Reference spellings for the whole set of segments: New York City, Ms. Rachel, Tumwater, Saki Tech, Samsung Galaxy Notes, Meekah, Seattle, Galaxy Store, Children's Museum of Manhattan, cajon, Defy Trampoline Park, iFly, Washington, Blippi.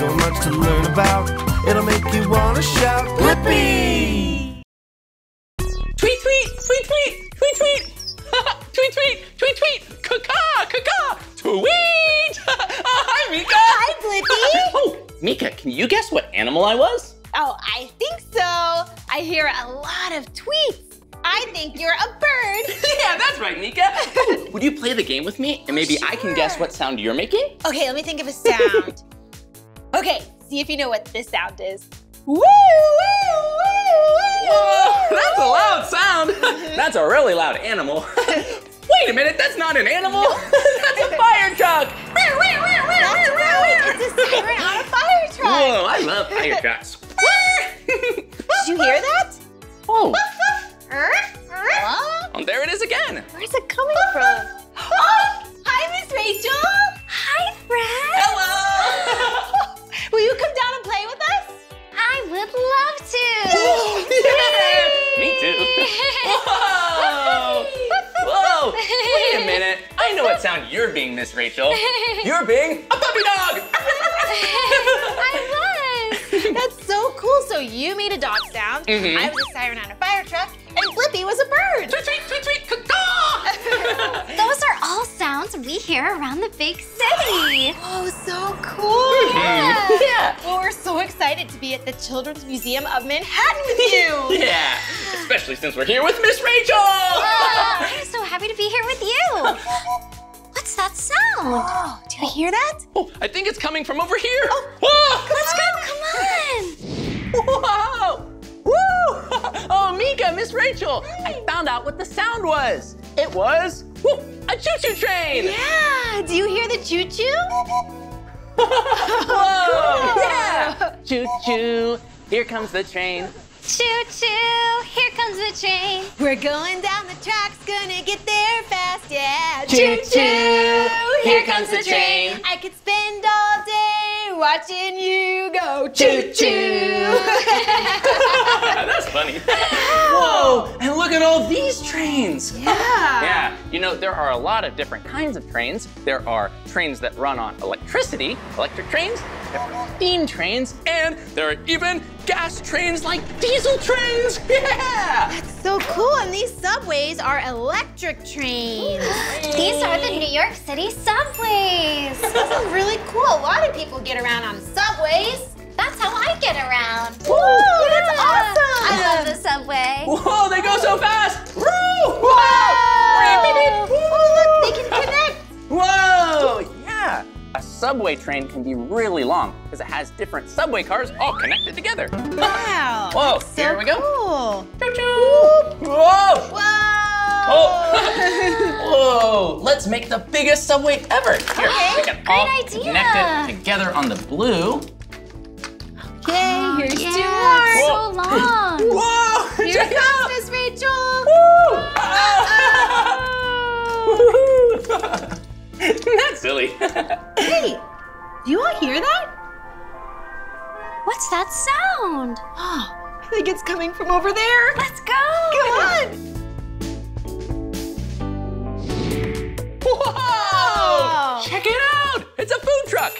so much to learn about. It'll make you want to shout, Blippi! Tweet, tweet, tweet, tweet, tweet, tweet! Tweet, tweet, tweet, tweet! Caw-caw, caw-caw! Tweet! Hi, Meekah! Hi, Blippi! Oh, Meekah, can you guess what animal I was? Oh, I think so. I hear a lot of tweets. I think you're a bird. Yeah, that's right, Meekah. Oh, would you play the game with me? And maybe sure. I can guess what sound you're making? Okay, let me think of a sound. Okay, see if you know what this sound is. Woo, woo, woo, woo. Whoa, that's a loud sound. That's a really loud animal. Wait a minute, that's not an animal. That's a fire truck. That's right, it's a siren on a fire truck. Whoa, I love fire trucks. Did you hear that? Oh. Oh, there it is again. Where's it coming from? Oh, hi, Ms. Rachel. Hi, Fred. Hello. Will you come down and play with us? I would love to. Yeah, me too. Whoa. Whoa. Wait a minute. I know what sound you're being, Ms. Rachel. You're being a puppy dog. I was. That's so cool. So you made a dog sound, I was a siren on a fire truck, and Blippi was a bird. Tweet, tweet, tweet, tweet, caw-caw! Those are all sounds we hear around the big city. Oh, so cool. Yeah. Well, we're so excited to be at the Children's Museum of Manhattan with you. Yeah, especially since we're here with Miss Rachel. I'm so happy to be here with you. What's that sound? Oh, do you hear that? Oh, I think it's coming from over here. Oh, whoa! Let's go, come on! Whoa! Woo! Oh, Meekah, Miss Rachel, I found out what the sound was. It was a choo-choo train. Yeah, do you hear the choo-choo? Whoa! Cool. Yeah! Choo-choo, here comes the train. Choo-choo, here comes the train. We're going down the tracks, gonna get there fast, yeah. Choo-choo, here comes the train. I could spend all day watching you go. Choo-choo. That's funny. Whoa, and look at all these trains. Yeah. Yeah, you know, there are a lot of different kinds of trains. There are trains that run on electricity, electric trains, there are steam trains, and there are even gas trains like diesel trains, yeah! That's so cool, and these subways are electric trains. These are the New York City subways. This is really cool. A lot of people get around on subways. That's how I get around. Whoa, that's awesome! I love the subway. Whoa, they go so fast! Whoa! Whoa! Oh, look, they can connect. Whoa, yeah. A subway train can be really long because it has different subway cars all connected together. Wow! Whoa! That's so cool. Here we go. Choo-choo! Whoa! Whoa! Oh. Whoa! Let's make the biggest subway ever. Here, okay. We can all connect it together on the blue. Okay, here's two more. So long. Whoa! Here comes Miss Rachel. Woo! Uh-oh. That's silly. Hey, do you all hear that? What's that sound? Oh, I think it's coming from over there. Let's go. Come on. Whoa! Check it out. It's a food truck.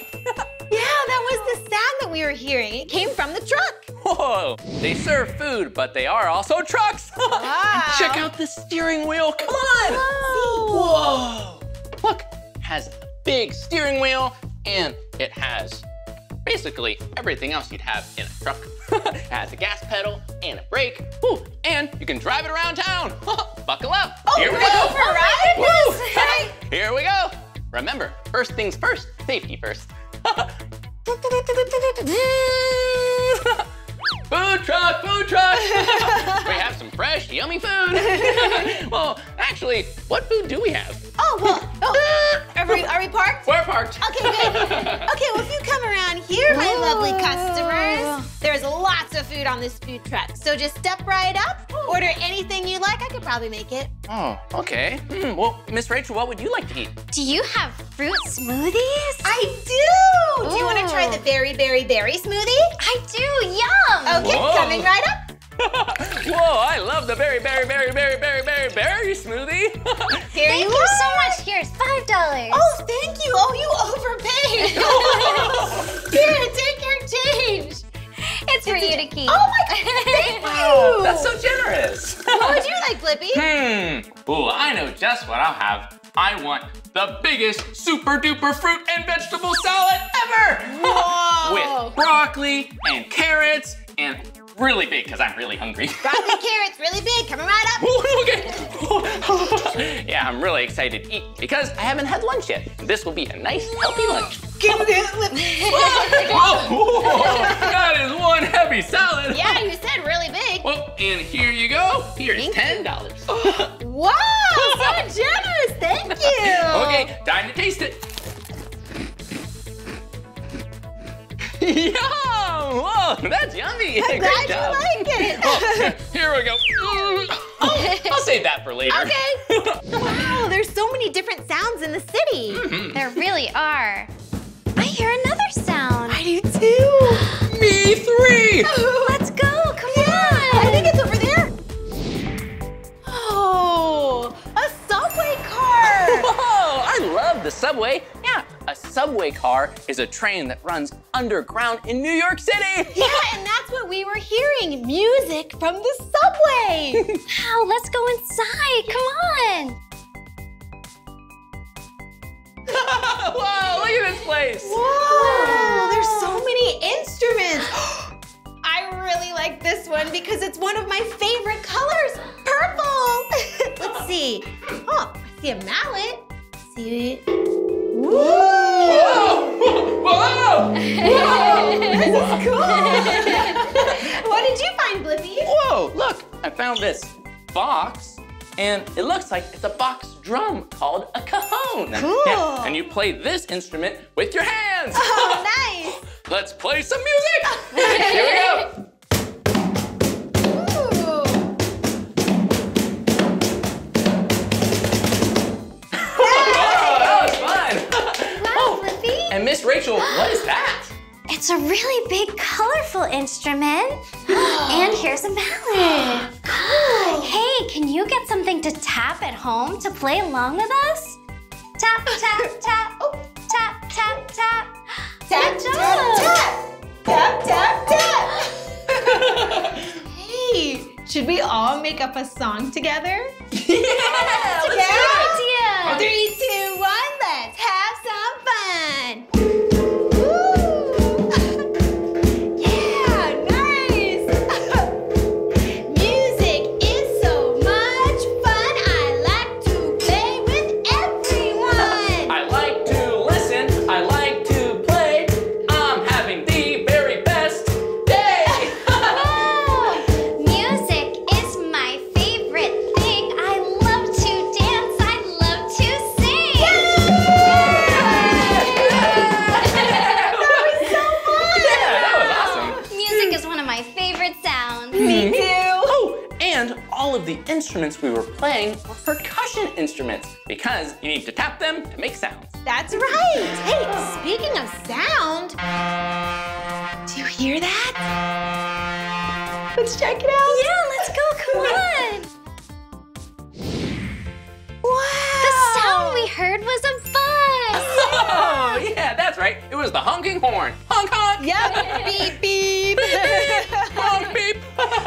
Yeah, that was the sound that we were hearing. It came from the truck. Whoa, they serve food, but they are also trucks. Wow. And check out the steering wheel. Come on. Whoa. Whoa. Look. Has a big steering wheel, and it has basically everything else you'd have in a truck. It has a gas pedal and a brake, and you can drive it around town. Buckle up. Oh, here we go. Right? Here we go. Remember, first things first, safety first. Food truck, food truck. We have some fresh, yummy food. Well, actually, what food do we have? Oh, well, are we parked? We're parked. Okay, good. Okay, well, if you come around here, my lovely customers, there's lots of food on this food truck. So just step right up, order anything you like. I could probably make it. Oh, okay. Well, Miss Rachel, what would you like to eat? Do you have fruit smoothies? I do. Ooh. Do you want to try the berry, berry, berry smoothie? I do, yum. Okay, coming right up. Whoa, I love the berry, berry, berry, berry, berry, berry, berry smoothie. Thank you so much. Here's $5. Oh, thank you. Oh, you overpaid. Here, take Blippi. Oh my God, thank you. That's so generous. What would you like, Blippi? Ooh, I know just what I'll have. I want the biggest super duper fruit and vegetable salad ever. Whoa. With broccoli and carrots and really big, because I'm really hungry. Broccoli and carrots, really big, coming right up. Okay. Yeah, I'm really excited to eat because I haven't had lunch yet. This will be a nice, healthy lunch. Give me this. That is one heavy salad. Yeah, you said really big. Well, and here you go. Here's $10. Wow, so generous. Thank you. Okay, time to taste it. Yum! Whoa, that's yummy. I'm glad you like it. Well, here we go. Oh, I'll save that for later. Okay. Wow, there's so many different sounds in the city. Mm-hmm. There really are. I hear another sound. I do too. Me three. Let's go. Come on. I think it's over there. Oh, a subway car. Whoa, I love the subway. Yeah. A subway car is a train that runs underground in New York City. Yeah, and that's what we were hearing, music from the subway. Wow, let's go inside, come on. Whoa, look at this place. Whoa, there's so many instruments. I really like this one because it's one of my favorite colors, purple. Let's see. Oh, I see a mallet. See it? Woo! Whoa! Whoa! Whoa! This is cool! What did you find, Blippi? Whoa, look, I found this box, and it looks like it's a box drum called a cajon. Cool! Yeah, and you play this instrument with your hands. Oh, nice! Let's play some music! Here we go! And Ms. Rachel, what is that? It's a really big, colorful instrument. And here's a mallet. Cool. Hey, can you get something to tap at home to play along with us? Tap, tap, tap. Oh, tap, tap, tap. Tap, tap, tap. Tap, tap, tap. Hey, should we all make up a song together? Yeah, let's do it. 3, 2, 1, let's have some fun. Woo! Yeah, nice. Music is so much fun. I like to play with everyone. I like to listen. I like to play. I'm having the very best day. Music is my favorite thing. I love to dance. I love to sing. That was so fun. Yeah, that was awesome. Music is one of my favorite sounds. Me too. Oh, and all of the instruments we were playing were percussion instruments because you need to tap them to make sounds. That's right. Hey, speaking of sound, do you hear that? Let's check it out. Yeah, let's go. Come on. Wow. The sound we heard was a bus. Oh, yeah, that's right. It was the honking horn. Honk, honk. Yep. Beep, beep. Honk, beep.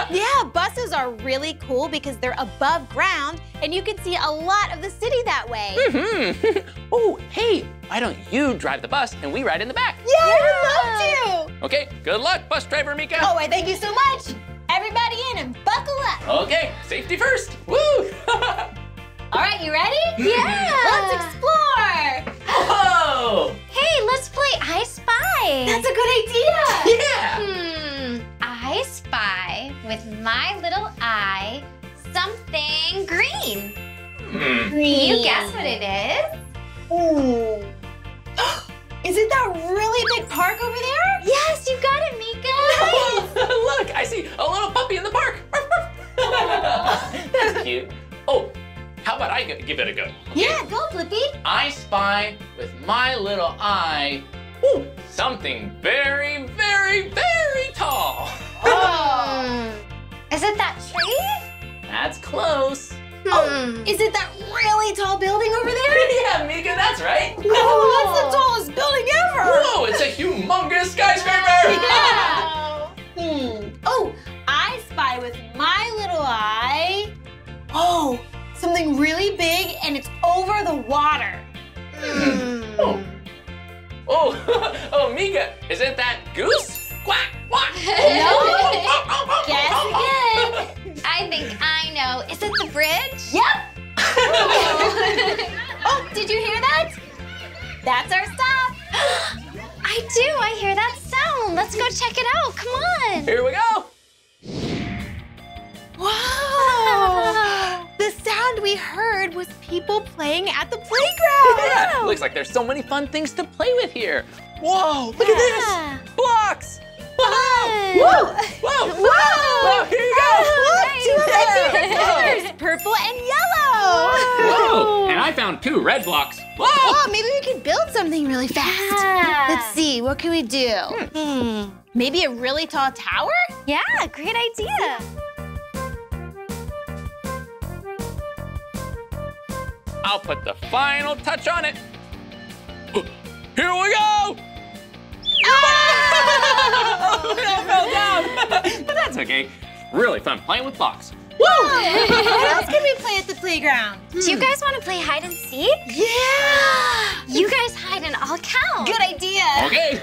Yeah, buses are really cool because they're above ground and you can see a lot of the city that way. Mm-hmm. Oh, hey, why don't you drive the bus and we ride in the back? Yeah, I would love to. Okay, good luck, bus driver Meekah. Oh, I thank you so much. Everybody in and buckle up. Okay, safety first. Woo! All right, you ready? Yeah. Let's explore. Whoa! Hey, let's play I Spy. That's a good idea. Yeah. I spy with my little eye something green. Green. Can you guess what it is? Ooh. Is it that really big park over there? Yes, you got it, Meekah. Nice. Look, I see a little puppy in the park. That's cute. Oh, how about I give it a go? Okay. Yeah, go, Blippi. I spy with my little eye. Ooh, something very, very, very tall. Oh. Is it that tree? That's close. Oh, is it that really tall building over there? Yeah, Meekah, that's right. Oh, that's the tallest building ever. Whoa, it's a humongous skyscraper. Yeah. Oh, over the water. Mm. Oh. Oh. Oh, Meekah, isn't that goose? Quack, quack. No. Guess again. I think I know. Is it the bridge? Yep. Oh, did you hear that? That's our stop. I do. I hear that sound. Let's go check it out. Come on. Here we go. Wow. The sound we heard was people playing at the playground. Yeah. Wow. Looks like there's so many fun things to play with here. Whoa. Look at this. Blocks. Wow. Whoa. Whoa. Whoa. Whoa. Here you go. Two of my favorite colors. Purple and yellow. Whoa. And I found 2 red blocks. Whoa. Oh, maybe we could build something really fast. Yeah. Let's see. What can we do? Maybe a really tall tower? Yeah, great idea. I'll put the final touch on it. Here we go! Ah! Oh, it fell down. But that's okay. Really fun playing with blocks. Woo! What else can we play at the playground? Do you guys want to play hide and seek? Yeah! You guys hide and I'll count. Good idea. Okay.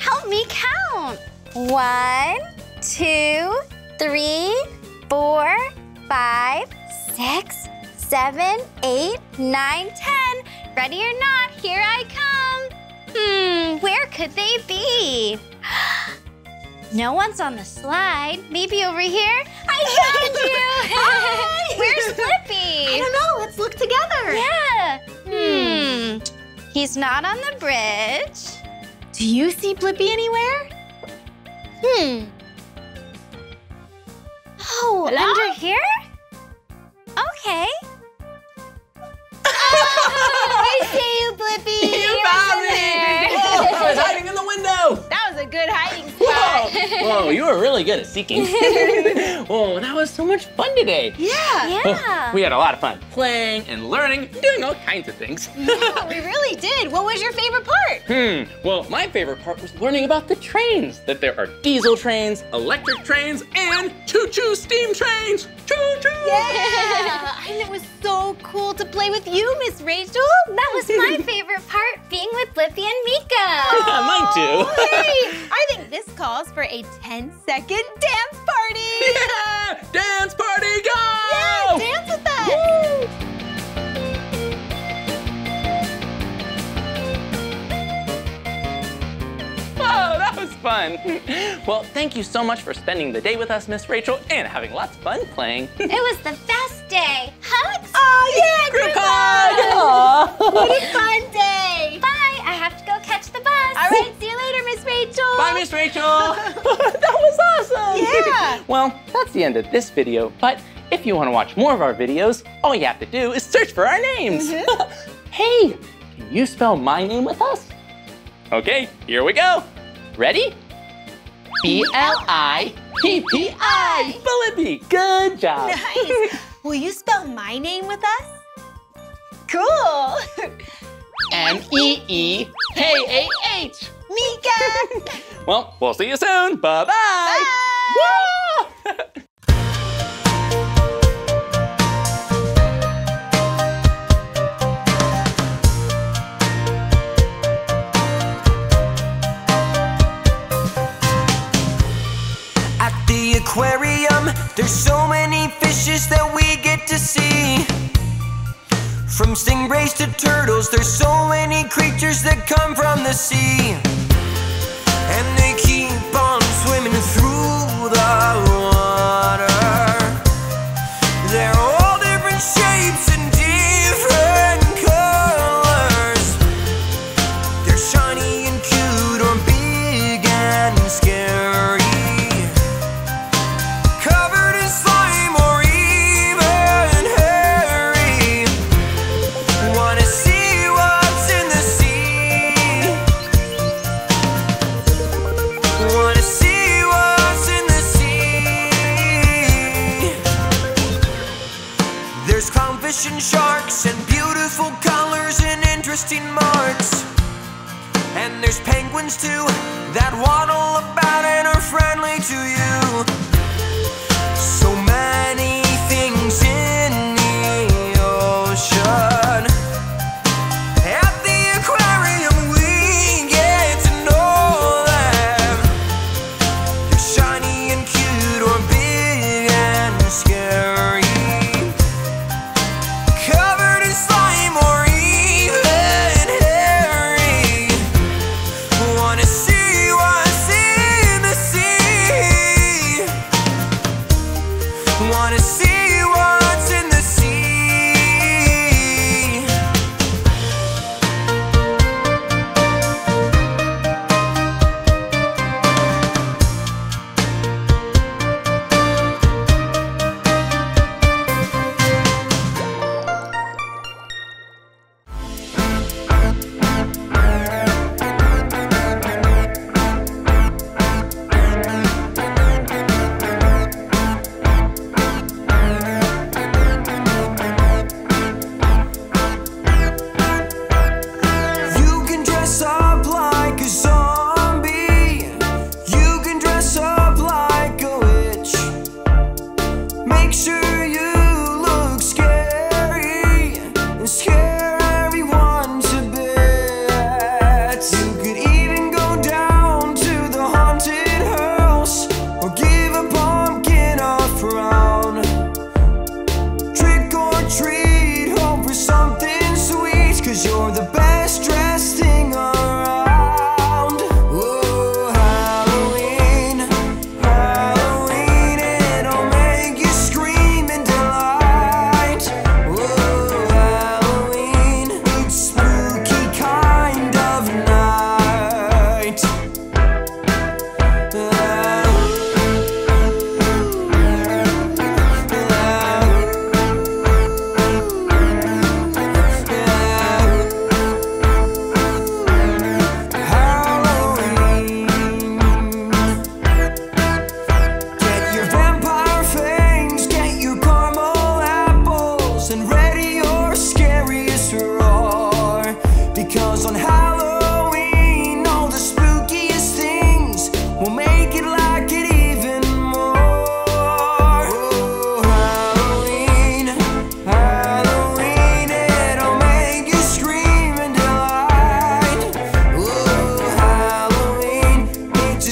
Help me count. 1, 2, 3, 4, 5, 6, 7, 8, 9, 10. Ready or not, here I come. Where could they be? No one's on the slide. Maybe over here? I found you! Hi! Where's Blippi? I don't know. Let's look together. Yeah. He's not on the bridge. Do you see Blippi anywhere? Oh, hello? Under here? Okay. I see you, Blippi. You found me. Whoa, I was hiding in the window. That was a good hiding spot. Whoa, you were really good at seeking. Whoa, that was so much fun today. Yeah. Oh, we had a lot of fun playing and learning, doing all kinds of things. Yeah, we really did. What was your favorite part? Well, my favorite part was learning about the trains, that there are diesel trains, electric trains, and choo-choo steam trains. Choo-choo. Yeah. And it was so cool to play with you, Ms. Rachel. That was my favorite part, being with Blippi and Meekah. Mine too. Hey, I think this calls for a 10-second dance party. Yeah, dance party, go! Yeah, dance with us. Woo! Oh, that was fun. Well, thank you so much for spending the day with us, Ms. Rachel, and having lots of fun playing. It was the best day. Hugs? Oh, yeah, group hug! What a fun day. Bye, I have to go catch the bus. All right, see you later, Ms. Rachel. Bye, Ms. Rachel. That was awesome. Yeah. Well, that's the end of this video, but if you want to watch more of our videos, all you have to do is search for our names. Hey, can you spell my name with us? Okay, here we go. Ready? B-L-I-P-P-I. Blippi, good job. Nice. Will you spell my name with us? Cool. M-E-E-K-A-H. Meekah. Well, we'll see you soon. Bye-bye. Bye. Woo! Aquarium, there's so many fishes that we get to see. From stingrays to turtles, there's so many creatures that come from the sea. And they keep on swimming through the water. They're all different shapes and different colors. They're shiny and cute or big and scary.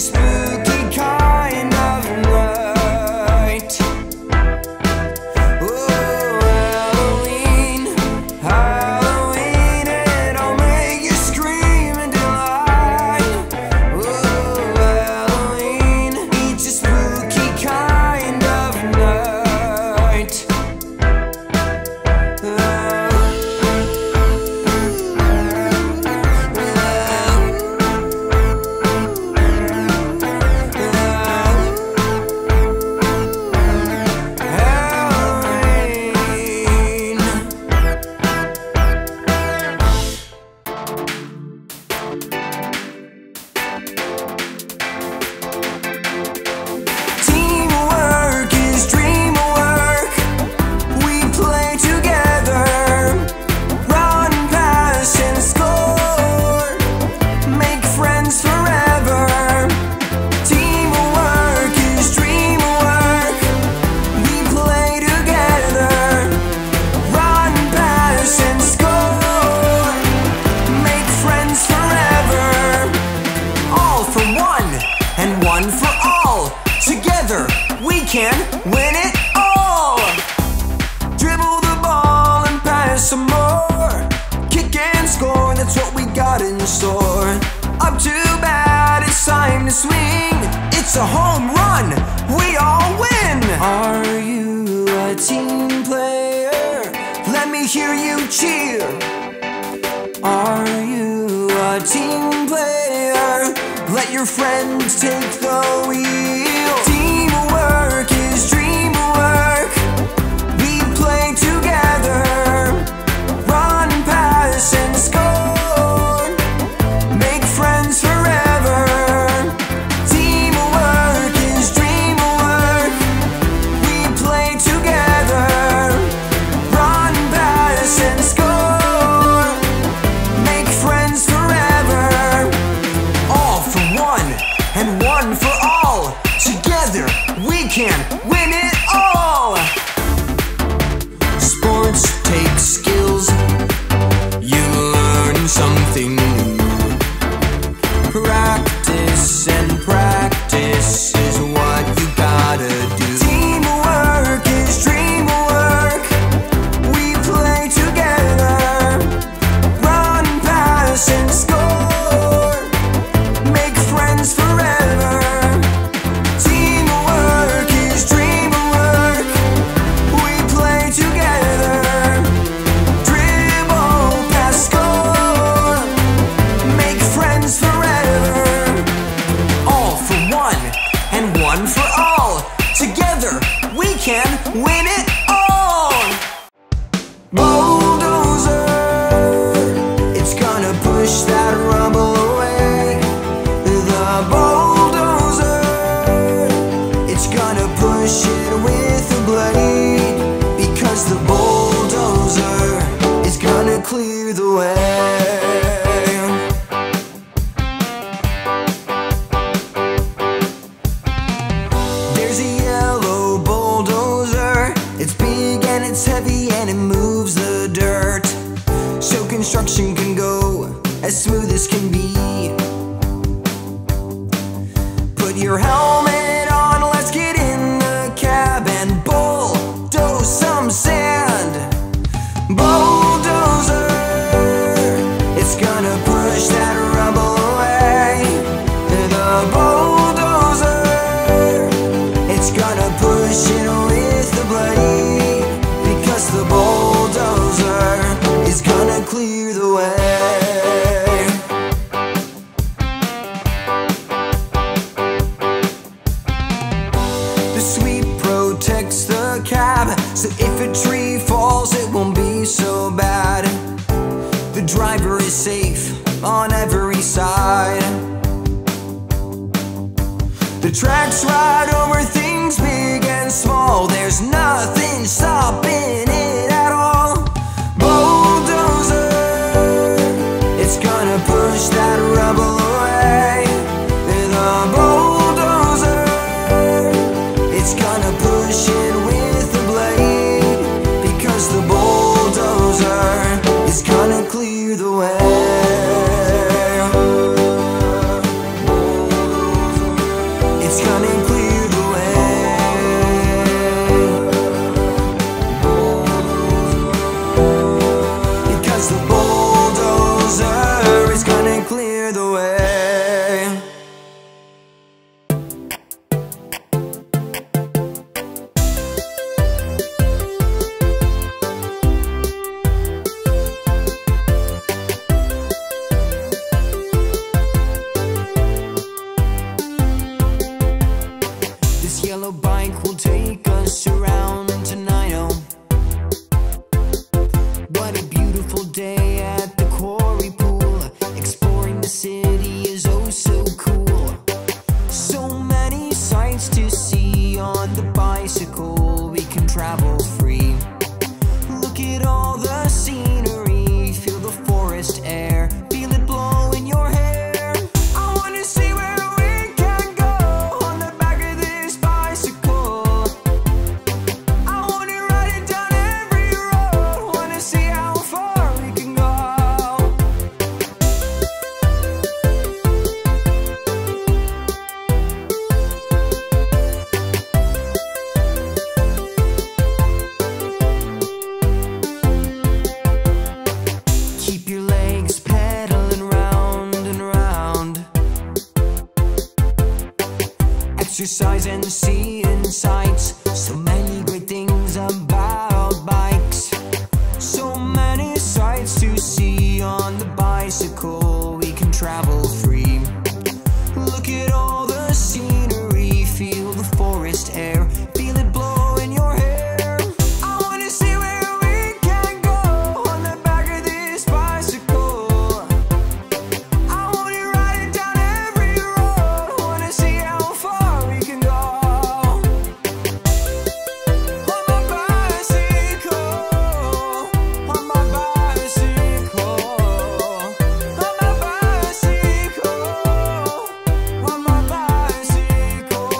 a spooky kind of night. Oh, Halloween, Halloween, it'll make you scream in delight. Oh, Halloween, it's a spooky kind of night. Teamwork is dream work. We play together, run, pass, and score. Make friends forever. Teamwork is dream work. We play together, run, pass, and score. Make friends forever. All for one and one for all. Together we can win it all. Dribble the ball and pass some more. Kick and score, that's what we got in store. Up to bat, it's time to swing. It's a home run, we all win. Are you a team player? Let me hear you cheer. Are you a team player? Let your friends take the wheel. Teamwork is dream work. We play together, run, pass, and score. Make friends forever. Teamwork is dream work. We play together, run, pass, and score. Make friends forever. All for one and one for all. Together we can win it all. Sports takes skills. You learn something new. Practice and practice is what you gotta do. Teamwork is dream work. We play together, run, pass, and score. Make friends forever. Teamwork is dream work. We play together, dribble, pass, score. Make friends forever. All for one and one for all. Together we can win it all. Bulldozer, it's gonna push that rubble away. The bulldozer, it's gonna push it with a blade. Because the bulldozer is gonna clear the way. There's a yellow bulldozer. It's big and it's heavy and it moves the dirt. So construction can go as smooth as can be. Put your helmet on, let's get in the cab and bulldoze some sand. Bulldozer, it's gonna push that rubble away. The bulldozer, it's gonna push it with the blade. Because the bulldozer is gonna clear the way. The sweep protects the cab, so if a tree falls, it won't be so bad. The driver is safe on every side. The tracks ride over things big and small. There's nothing stopping it at all. Bulldozer, it's gonna push that rubble away. The bulldozer, it's gonna push it with a blade. Because the bulldozer is gonna clear the way. Bulldozer. It's gonna clear the way, because the bulldozer is gonna clear the way. Exercise and see insights. So many great things about bikes. So many sights to see on the bicycle. We can travel free. Look at all the scenery. Feel the forest air. Feel it blow in your hair. I wanna see where we can go on the back of this bicycle. I wanna ride it down every road. Wanna see how far can go on my bicycle, on my bicycle, on my bicycle, on my bicycle.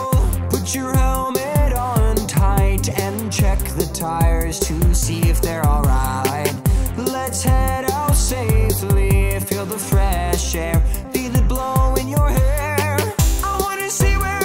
Put your helmet on tight and check the tires to see if they're alright. Let's head out safely, feel the fresh air, feel it blow in your hair. I wanna see where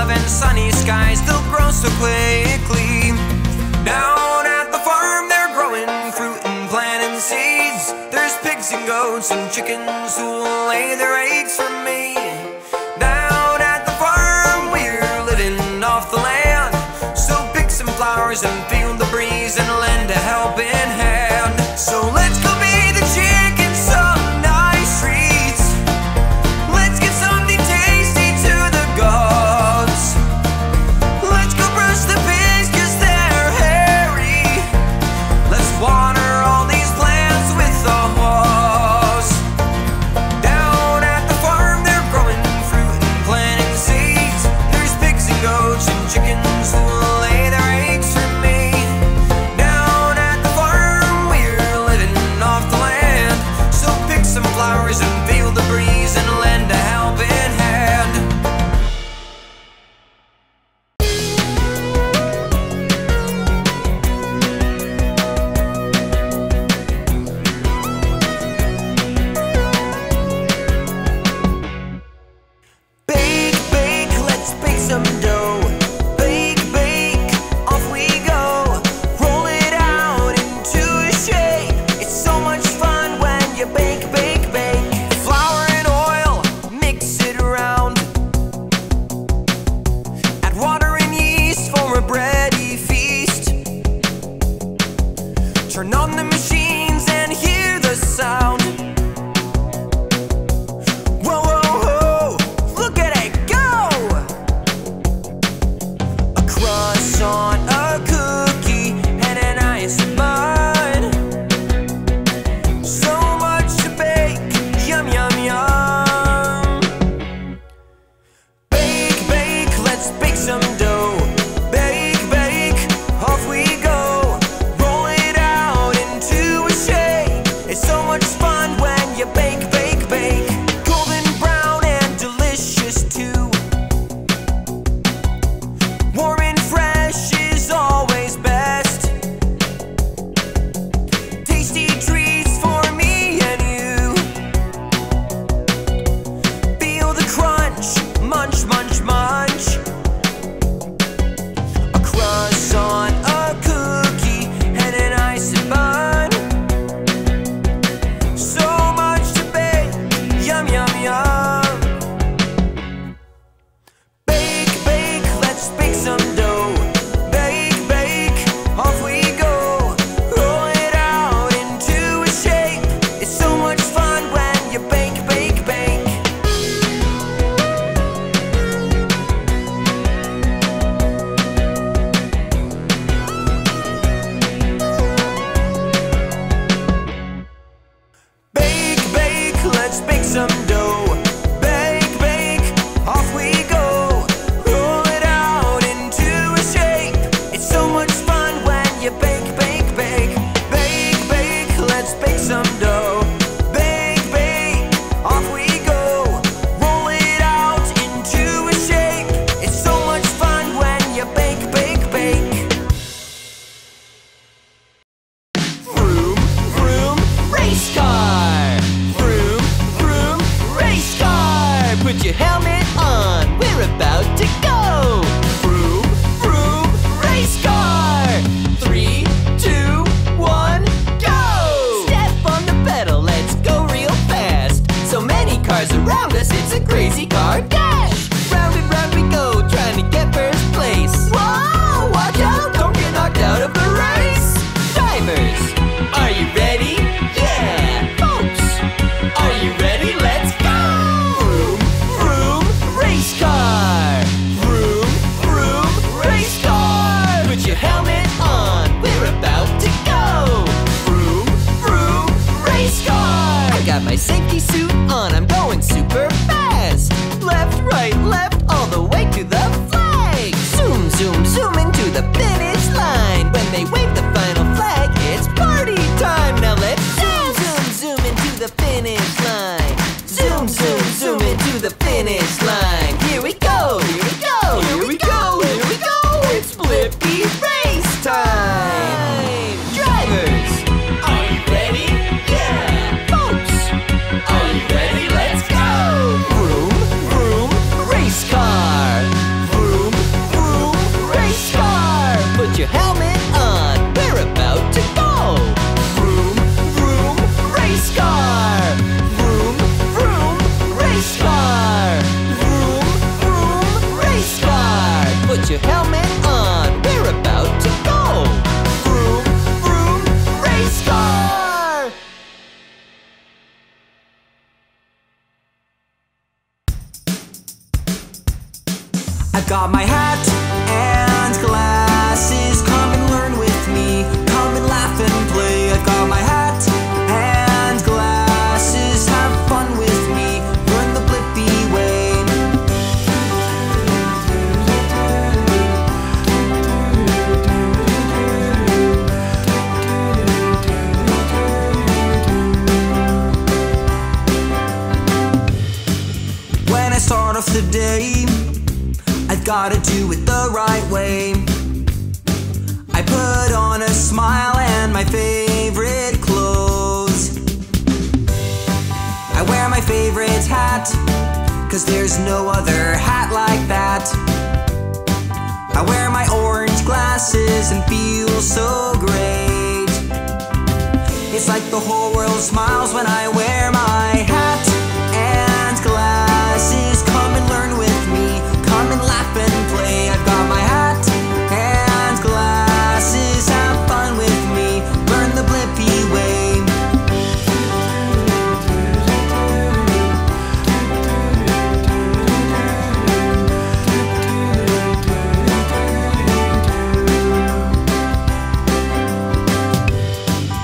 love and sunny skies, they'll grow so quickly. Down at the farm, they're growing fruit and planting seeds. There's pigs and goats and chickens who'll lay their eggs for me. Down at the farm, we're living off the land. So pick some flowers and feel the breeze and lend a helping hand. So let's go be the chicken, some nice treats. Let's get something tasty to the gods. Let's go brush the pigs cause they're hairy. Let's water all these plants with the hose. Down at the farm they're growing fruit and planting seeds. There's pigs and goats and chickens who will lay their eggs for me. Some flowers and feel the breeze and lend a helping hand. Bake, bake, let's bake some dough. Bake, I've got my hat and glasses. Come and learn with me. Come and laugh and play. I've got my hat and glasses. Have fun with me. Learn the Blippi way. When I start off the day, I've gotta do it the right way. I put on a smile and my favorite clothes. I wear my favorite hat, 'cause there's no other hat like that. I wear my orange glasses and feel so great. It's like the whole world smiles when I wear my hat and glasses. Come and learn with me. Come and laugh and play. I've got my hat and glasses. Have fun with me. Learn the Blippi way.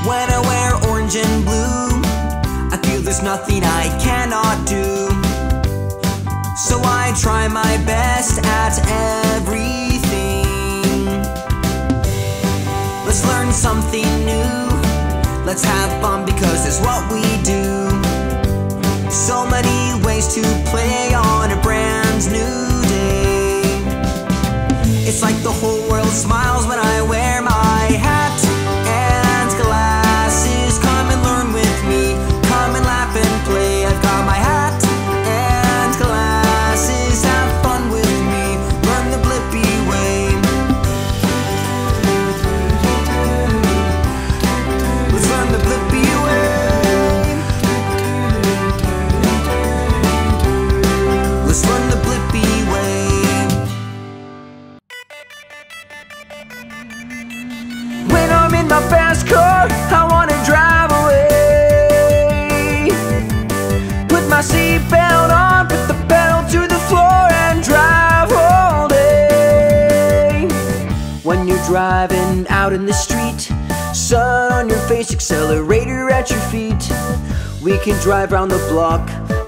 When I wear orange and blue, I feel there's nothing I cannot do. So I try my best at everything. Let's learn something new. Let's have fun because it's what we do. So many ways to play on a brand new day. It's like the whole world smiles when I wear my hat and glasses. Come and learn with me. Come and laugh and play. I've got my hat. Have fun with me, learn the Blippi way. Let's learn the Blippi way. Let's learn the Blippi way. When I'm in my fast car, I wanna drive away. Put my seatbelt on, put the pedal to the floor and drive all day. When you're driving out in the street, sun on your face, accelerator at your feet. We can drive round the block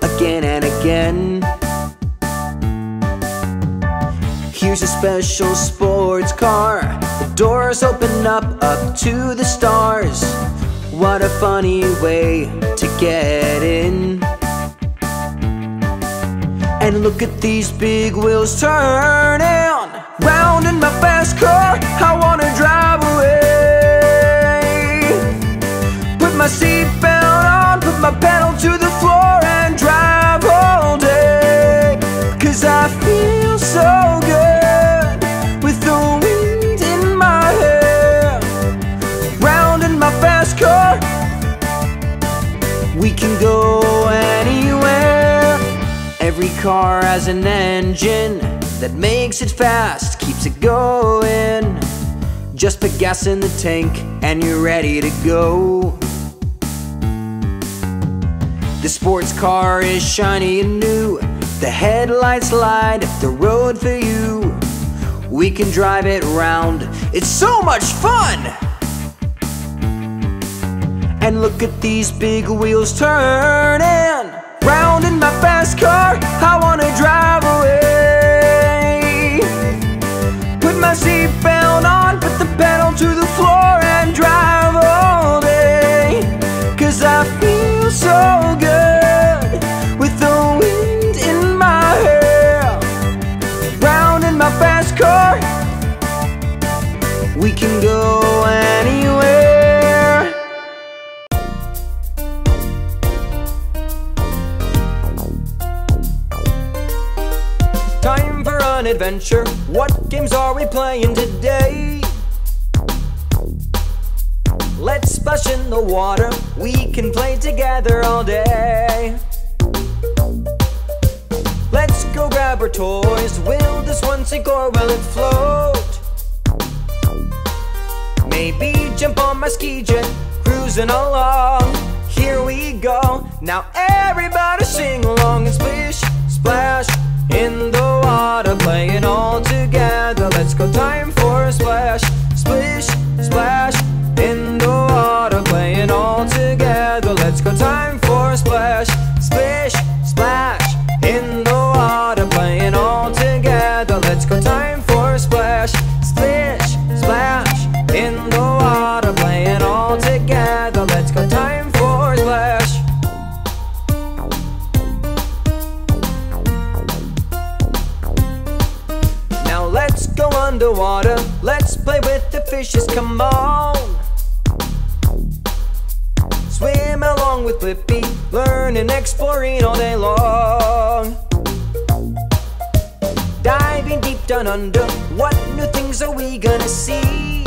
again and again. Here's a special sports car. The doors open up to the stars. What a funny way to get in. And look at these big wheels turning. Round in my fast car, I wanna drive away. Put my seatbelt on, put my pedal to the floor and drive all day. 'Cause I feel so good with the wind in my hair. Round in my fast car, we can go anywhere. Every car has an engine that makes it fast, keeps it going. Just put gas in the tank and you're ready to go. The sports car is shiny and new. The headlights light up the road for you. We can drive it round, it's so much fun! And look at these big wheels turning. Round in my fast car, I wanna drive away. Put my seatbelt on, put the pedal to the floor and drive all day. 'Cause I feel so good with the wind in my hair. Round in my fast car, we can go anywhere. Adventure. What games are we playing today? Let's splash in the water. We can play together all day. Let's go grab our toys. Will this one sink or will it float? Maybe jump on my ski jet, cruising along. Here we go. Now everybody sing along and splish, splash in the water, playing on. underwater. Let's play with the fishes, come on. Swim along with Blippi, learning, exploring all day long. Diving deep down under, what new things are we gonna see?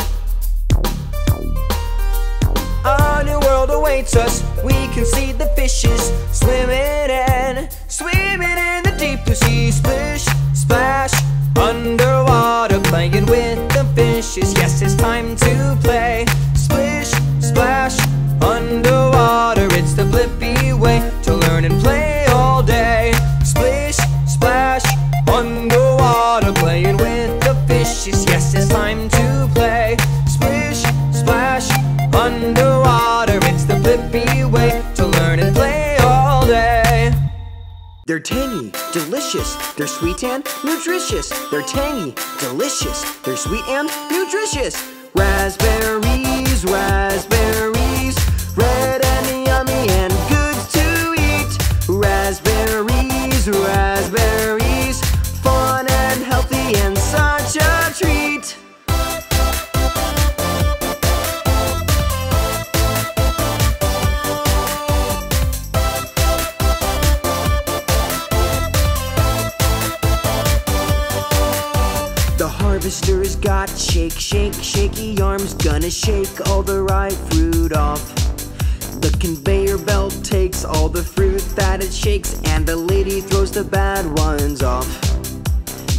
A new world awaits us, we can see the fishes swimming and swimming in the deep blue sea. Splish, splash, underwater, playing with the fishes, yes, it's time to play. Splish, splash, underwater, it's the Blippi way to learn and play all day. Splish, splash, underwater, playing with the fishes, yes, it's time to play. Splish, splash, underwater, way to learn and play all day. They're tangy, delicious, they're sweet and nutritious. They're tangy, delicious, they're sweet and nutritious. Raspberries, raspberries, red and yummy and good to eat. Raspberries, raspberries, fun and healthy and such a treat. Harvester has got shake, shake, shaky arms, gonna shake all the ripe fruit off. The conveyor belt takes all the fruit that it shakes, and the lady throws the bad ones off.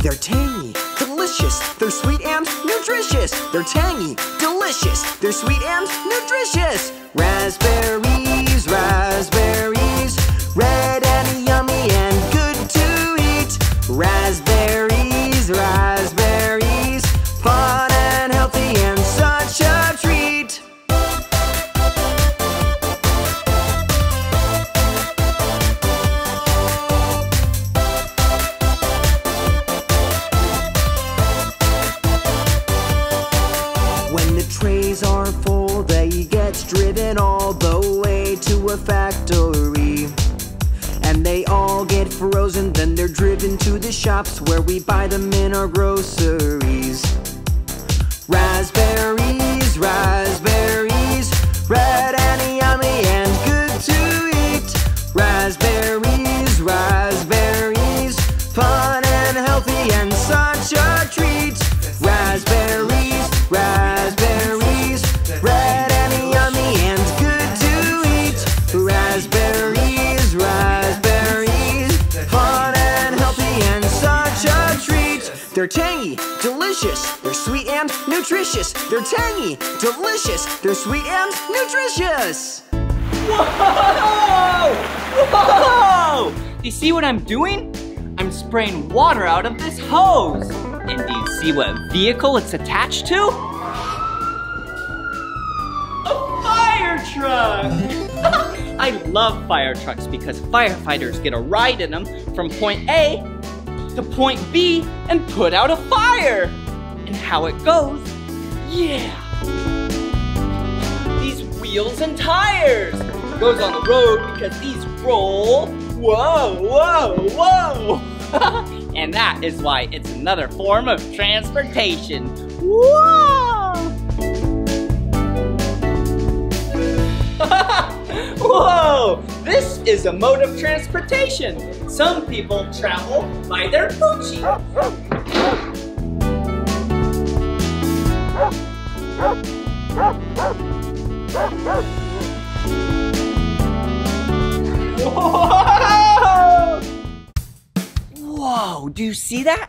They're tangy, delicious, they're sweet and nutritious. They're tangy, delicious, they're sweet and nutritious. Raspberries, raspberries, red and yummy and good to eat. Raspberries, raspberries, fun and healthy and such a treat. When the trays are full, they get driven all the way to a factory. And they all get frozen, then they're driven to the shops where we buy them in our groceries. Raspberries, raspberries, red and yummy and good to eat. Raspberries, raspberries, fun and healthy and such a treat. Raspberries, raspberries, red and yummy and good to eat. Raspberries, raspberries, fun and healthy and such a treat. They're tangy, delicious, they're sweet and nutritious. They're tangy, delicious, they're sweet and nutritious. Whoa! Whoa! Do you see what I'm doing? I'm spraying water out of this hose. And do you see what vehicle it's attached to? A fire truck! I love fire trucks because firefighters get a ride in them from point A to point B and put out a fire. And how it goes, yeah. These wheels and tires goes on the road because these roll. Whoa, whoa, whoa. And that is why it's another form of transportation. Whoa. Whoa, this is a mode of transportation. Some people travel by their poochie. Whoa! Whoa, do you see that?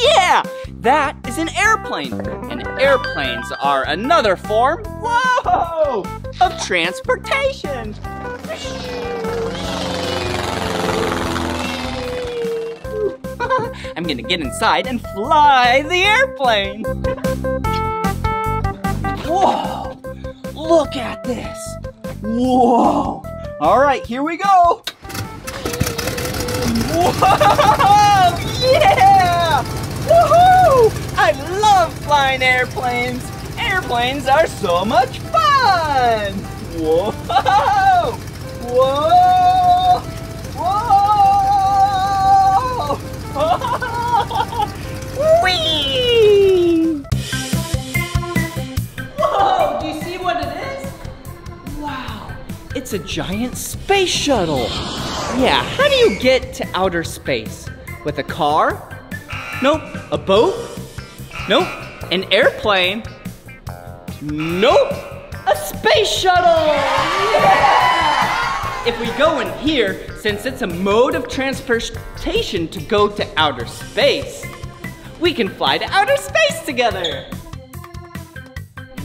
Yeah, that is an airplane. And airplanes are another form, whoa, of transportation. I'm gonna get inside and fly the airplane. Whoa, look at this. Whoa. All right, here we go. Whoa, yeah. Woohoo. I love flying airplanes. Airplanes are so much fun. Whoa. Whoa. Whoa. Whee. it's a giant space shuttle. Yeah, how do you get to outer space? With a car? Nope. A boat? Nope. An airplane? Nope. A space shuttle! Yeah! If we go in here, since it's a mode of transportation to go to outer space, we can fly to outer space together.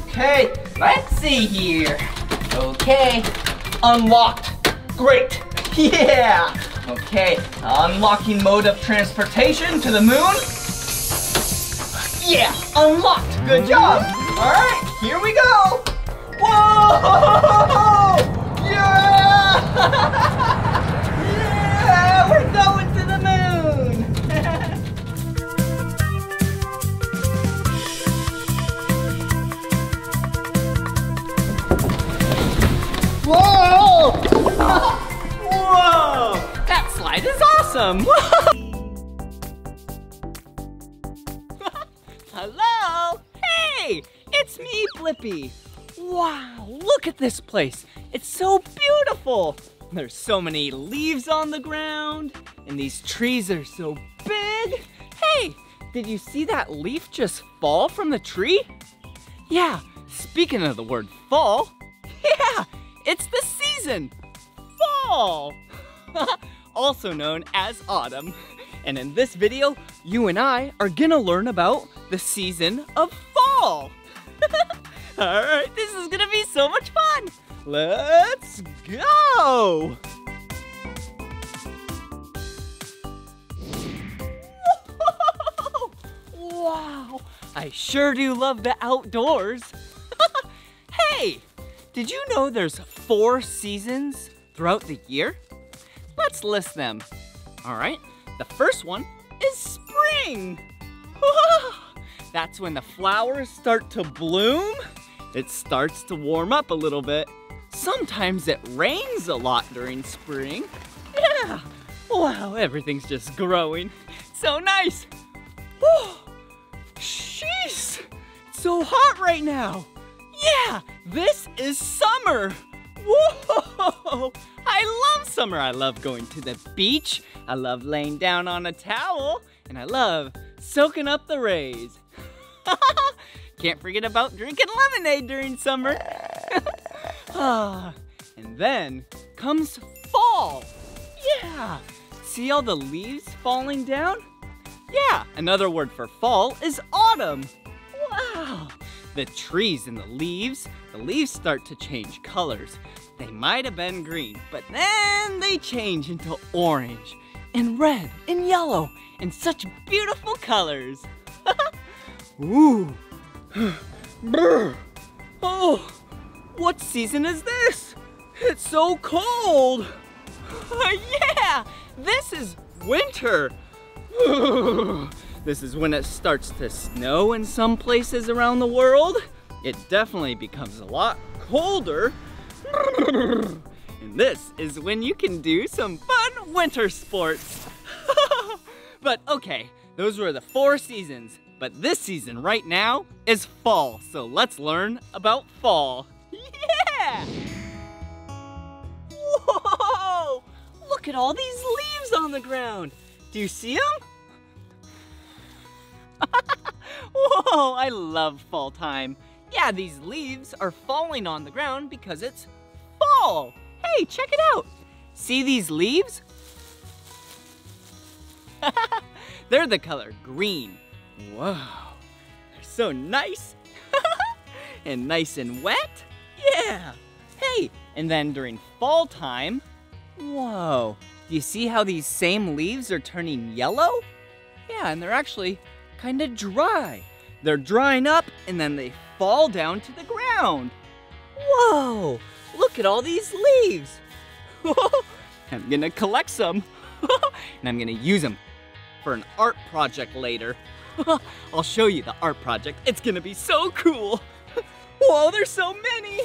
Okay, let's see here. Okay, unlocked. Great, yeah. Okay, unlocking mode of transportation to the moon. Yeah, unlocked, good job. All right, here we go. Whoa, yeah, yeah, we're going to the moon. Whoa, whoa, that slide is awesome. Hello, hey, it's me, Blippi. Wow, look at this place. It's so beautiful. There's so many leaves on the ground, and these trees are so big. Hey, did you see that leaf just fall from the tree? Yeah, speaking of the word fall, yeah, it's the season, fall. Also known as autumn. And in this video, you and I are gonna learn about the season of fall. All right, this is gonna be so much fun. Let's go. Whoa. Wow, I sure do love the outdoors. Hey, did you know there's 4 seasons throughout the year? Let's list them. All right, the first one is spring. Whoa. That's when the flowers start to bloom. It starts to warm up a little bit. Sometimes it rains a lot during spring. Yeah, wow, everything's just growing. So nice. Whoa, jeez, it's so hot right now. Yeah, this is summer. Whoa, I love summer. I love going to the beach. I love laying down on a towel. And I love soaking up the rays. Can't forget about drinking lemonade during summer. And then comes fall. Yeah. See all the leaves falling down? Yeah. Another word for fall is autumn. Wow. The trees and the leaves start to change colors. They might have been green, but then they change into orange and red and yellow and such beautiful colors. Ooh. Brr. Oh, what season is this? It's so cold. Yeah, this is winter. This is when it starts to snow in some places around the world. It definitely becomes a lot colder. And this is when you can do some fun winter sports. But okay, those were the 4 seasons. But this season right now is fall, so let's learn about fall. Yeah! Whoa! Look at all these leaves on the ground. Do you see them? Whoa, I love fall time. Yeah, these leaves are falling on the ground because it's fall. Hey, check it out. See these leaves? They're the color green. Whoa, they're so nice. And nice and wet. Yeah. Hey, and then during fall time, whoa, do you see how these same leaves are turning yellow? Yeah, and they're actually kind of dry. They're drying up and then they fall down to the ground. Whoa, look at all these leaves. I'm gonna collect some and I'm gonna use them for an art project later. I'll show you the art project. It's gonna be so cool. Whoa, there's so many.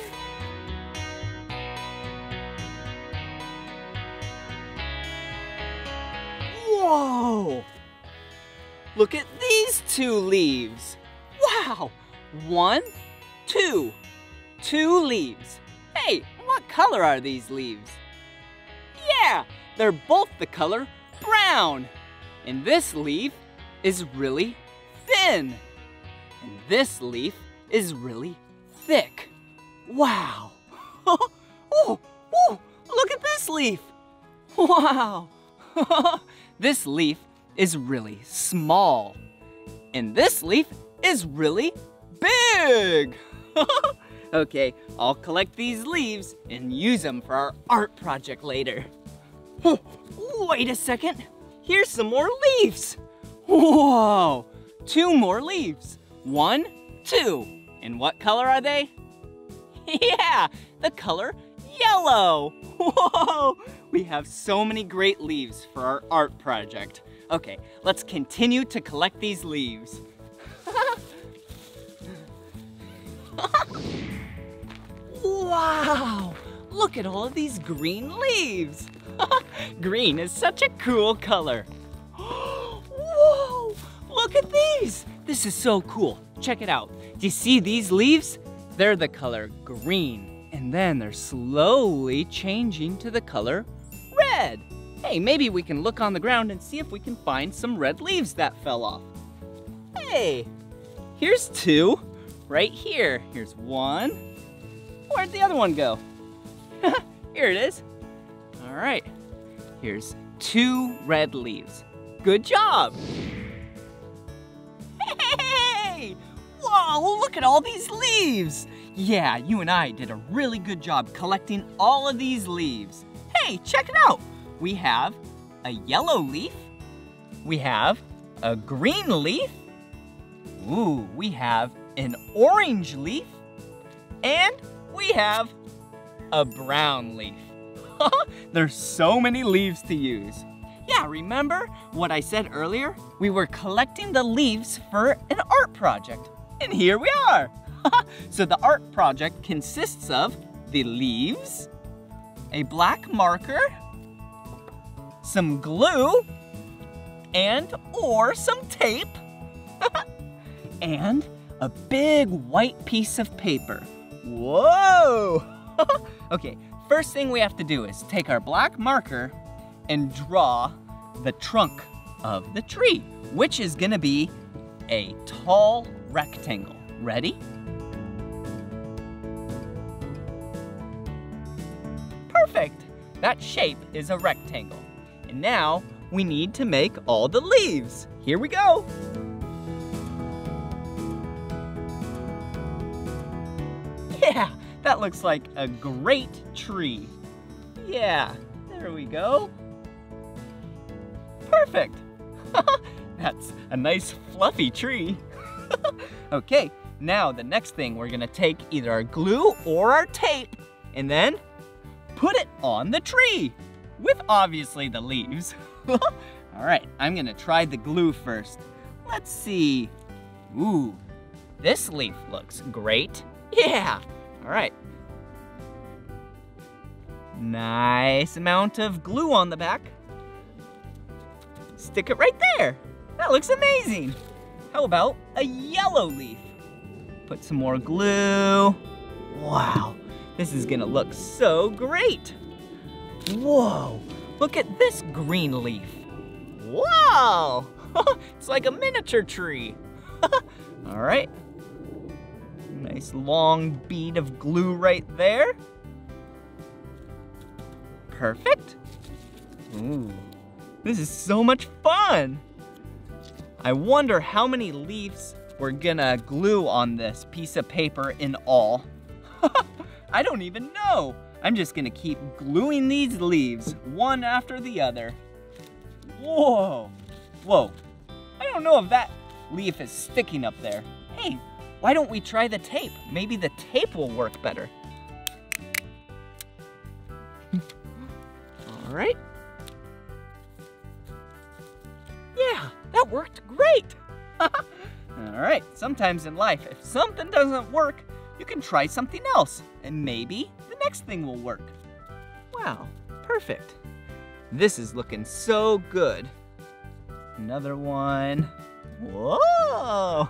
Whoa. Look at these 2 leaves. Wow. 1, 2. 2 leaves. Hey, What color are these leaves? Yeah, they're both the color brown. And this leaf is really thin. And this leaf is really thick. Wow. Oh, oh, look at this leaf. Wow. This leaf is really small. And this leaf is really big. Okay, I'll collect these leaves and use them for our art project later. Oh, wait a second. Here's some more leaves. Whoa, two more leaves. One, two. And what color are they? Yeah, the color yellow. Whoa, we have so many great leaves for our art project. Okay, let's continue to collect these leaves. Wow, look at all of these green leaves. Green is such a cool color. Whoa, look at these. This is so cool. Check it out. Do you see these leaves? They're the color green, and then they're slowly changing to the color red. Hey, maybe we can look on the ground and see if we can find some red leaves that fell off. Hey, here's two right here. Here's one. Where'd the other one go? Here it is. All right, here's two red leaves. Good job. Hey, whoa, look at all these leaves. Yeah, you and I did a really good job collecting all of these leaves. Hey, check it out. We have a yellow leaf. We have a green leaf. Ooh, we have an orange leaf. And we have a brown leaf. There's so many leaves to use. Yeah, remember what I said earlier? We were collecting the leaves for an art project. And here we are. So the art project consists of the leaves, a black marker, some glue, and or some tape, and a big white piece of paper. Whoa! Okay, first thing we have to do is take our black marker and draw the trunk of the tree, which is gonna be a tall rectangle. Ready? Perfect! That shape is a rectangle. And now we need to make all the leaves. Here we go. Yeah, that looks like a great tree. Yeah, there we go. Perfect. That's a nice fluffy tree. Okay, now the next thing we're gonna take either our glue or our tape and then put it on the tree. With obviously the leaves. All right, I'm gonna try the glue first. Let's see. Ooh, this leaf looks great. Yeah, all right. Nice amount of glue on the back. Stick it right there. That looks amazing. How about a yellow leaf? Put some more glue. Wow, this is gonna look so great. Whoa, look at this green leaf. Wow, it's like a miniature tree. All right, nice long bead of glue right there. Perfect. Ooh, this is so much fun. I wonder how many leaves we're gonna glue on this piece of paper in all. I don't even know. I'm just gonna keep gluing these leaves one after the other. Whoa, whoa. I don't know if that leaf is sticking up there. Hey, why don't we try the tape? Maybe the tape will work better. All right. Yeah, that worked great. All right, sometimes in life, if something doesn't work, you can try something else, and maybe the next thing will work. Wow, perfect. This is looking so good. Another one. Whoa!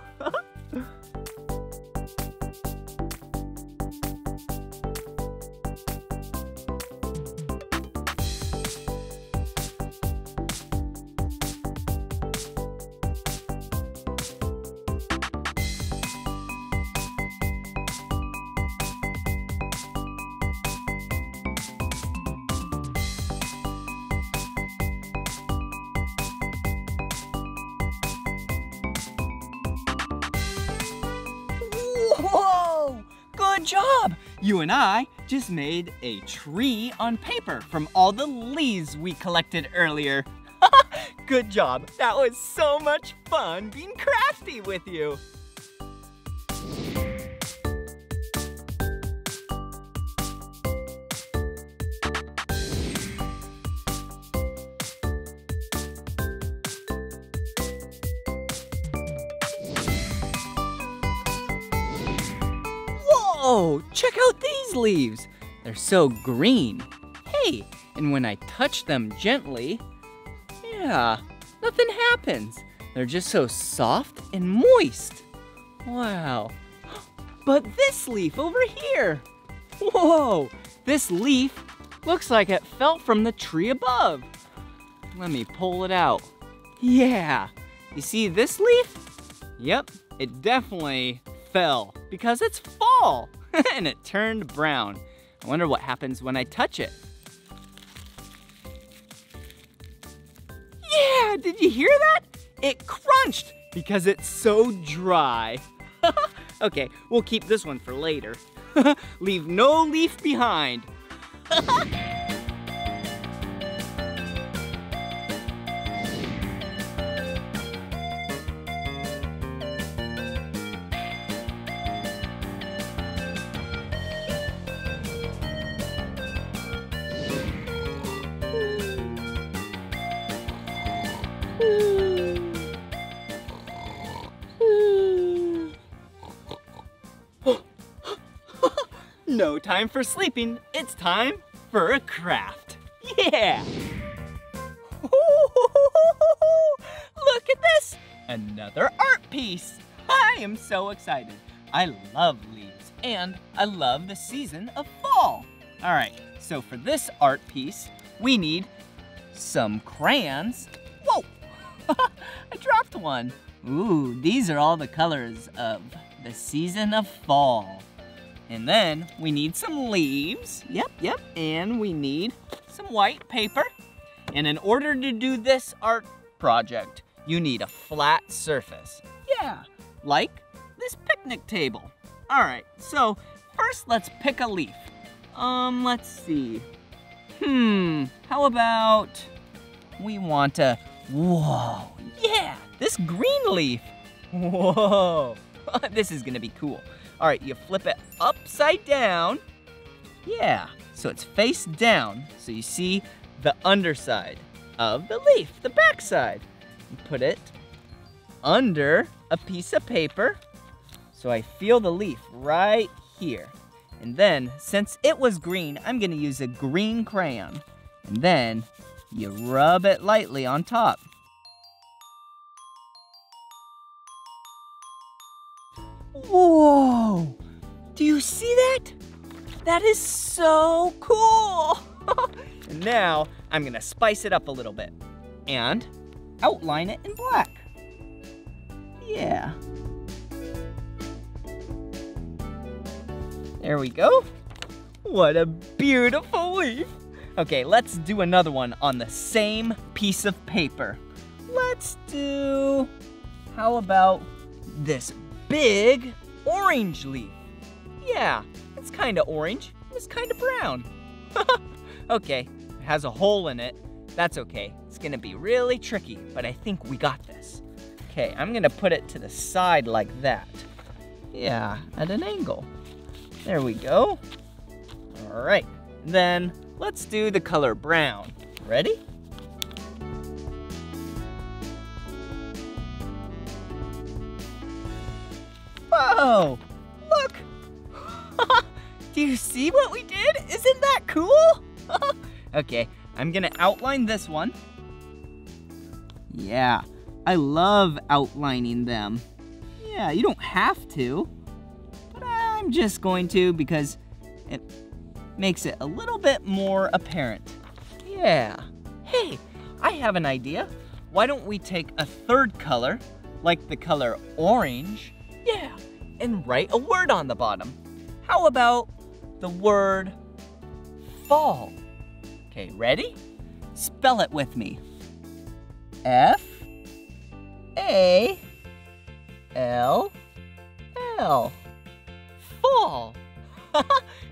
You and I just made a tree on paper from all the leaves we collected earlier. Good job. That was so much fun being crafty with you. Whoa, check out these leaves. They're so green. Hey, and when I touch them gently, yeah, nothing happens. They're just so soft and moist. Wow. But this leaf over here. Whoa, this leaf looks like it fell from the tree above. Let me pull it out. Yeah, you see this leaf? Yep, it definitely fell because it's fall and it turned brown. I wonder what happens when I touch it. Yeah, did you hear that? It crunched because it's so dry. Okay, we'll keep this one for later. Leave no leaf behind. No time for sleeping, it's time for a craft. Yeah! Look at this, another art piece. I am so excited. I love leaves and I love the season of fall. All right, so for this art piece, we need some crayons. Whoa, I dropped one. Ooh, these are all the colors of the season of fall. And then we need some leaves. Yep. And we need some white paper. And in order to do this art project, you need a flat surface. Yeah, like this picnic table. All right, so first let's pick a leaf. Let's see. How about we want a, whoa, yeah, this green leaf. Whoa, this is gonna be cool. All right, you flip it upside down. Yeah, so it's face down. So you see the underside of the leaf, the backside. You put it under a piece of paper. So I feel the leaf right here. And then since it was green, I'm gonna use a green crayon. And then you rub it lightly on top. Whoa, do you see that? That is so cool. Now I'm gonna spice it up a little bit and outline it in black. Yeah. There we go. What a beautiful leaf. Okay, let's do another one on the same piece of paper. Let's do, how about this big orange leaf. Yeah, it's kind of orange. It's kind of brown. Okay, it has a hole in it. That's okay. It's gonna be really tricky, but I think we got this. Okay, I'm gonna put it to the side like that. Yeah, at an angle. There we go. All right, then let's do the color brown. Ready? Whoa, look. Do you see what we did? Isn't that cool? Okay, I'm gonna outline this one. Yeah, I love outlining them. Yeah, you don't have to, but I'm just going to because it makes it a little bit more apparent. Yeah. Hey, I have an idea. Why don't we take a third color, like the color orange, yeah, and write a word on the bottom. How about the word fall? Okay, ready? Spell it with me. F-A-L-L. Fall.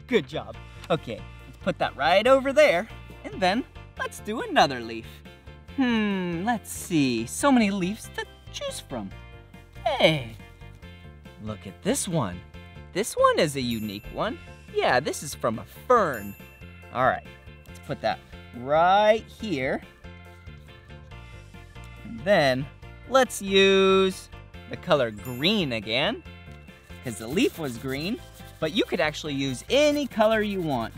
Good job. Okay, let's put that right over there. And then let's do another leaf. Let's see. So many leaves to choose from. Hey, look at this one. This one is a unique one. Yeah, this is from a fern. All right, let's put that right here. And then let's use the color green again, because the leaf was green, but you could actually use any color you want.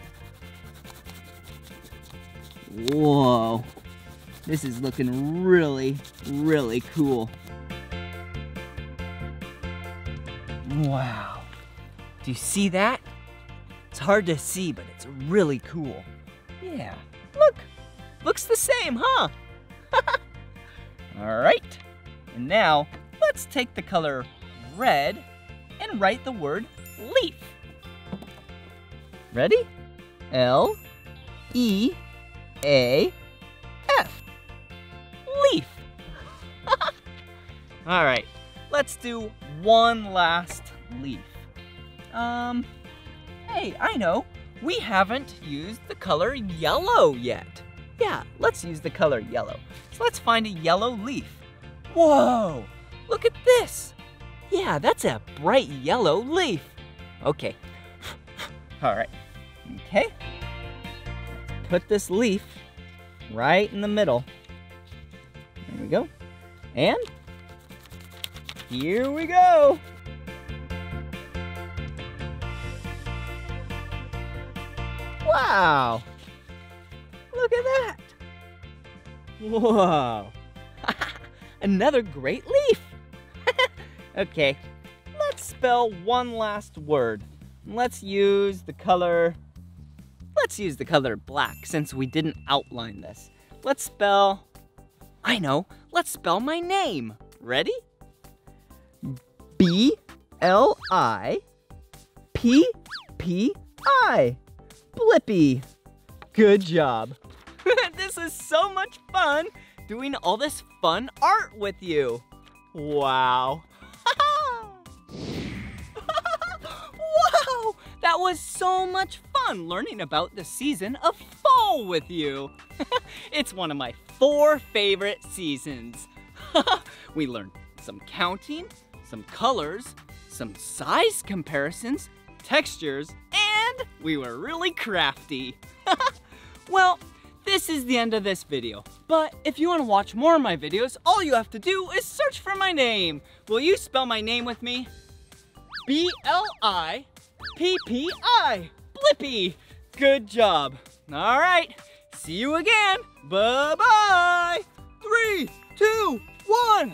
Whoa, this is looking really, really cool. Wow, do you see that? It's hard to see, but it's really cool. Yeah, look, looks the same, huh? All right, and now let's take the color red and write the word leaf. Ready? L-E-A-F, leaf. All right, let's do one last leaf. Hey, I know, we haven't used the color yellow yet. Yeah, let's use the color yellow. So let's find a yellow leaf. Whoa, look at this. Yeah, that's a bright yellow leaf. Okay, all right, okay. Let's put this leaf right in the middle. There we go. And here we go. Wow, look at that. Whoa, another great leaf. Okay, let's spell one last word. Let's use the color black since we didn't outline this. Let's spell my name. Ready? B-L-I-P-P-I. Blippi. Good job. This is so much fun doing all this fun art with you. Wow. Wow, that was so much fun learning about the season of fall with you. It's one of my 4 favorite seasons. We learned some counting, some colors, some size comparisons, textures, and we were really crafty. Well, this is the end of this video, but if you want to watch more of my videos, all you have to do is search for my name. Will you spell my name with me? B-L-I-P-P-I, Blippi. Good job. All right, see you again. Bye-bye. 3, 2, 1.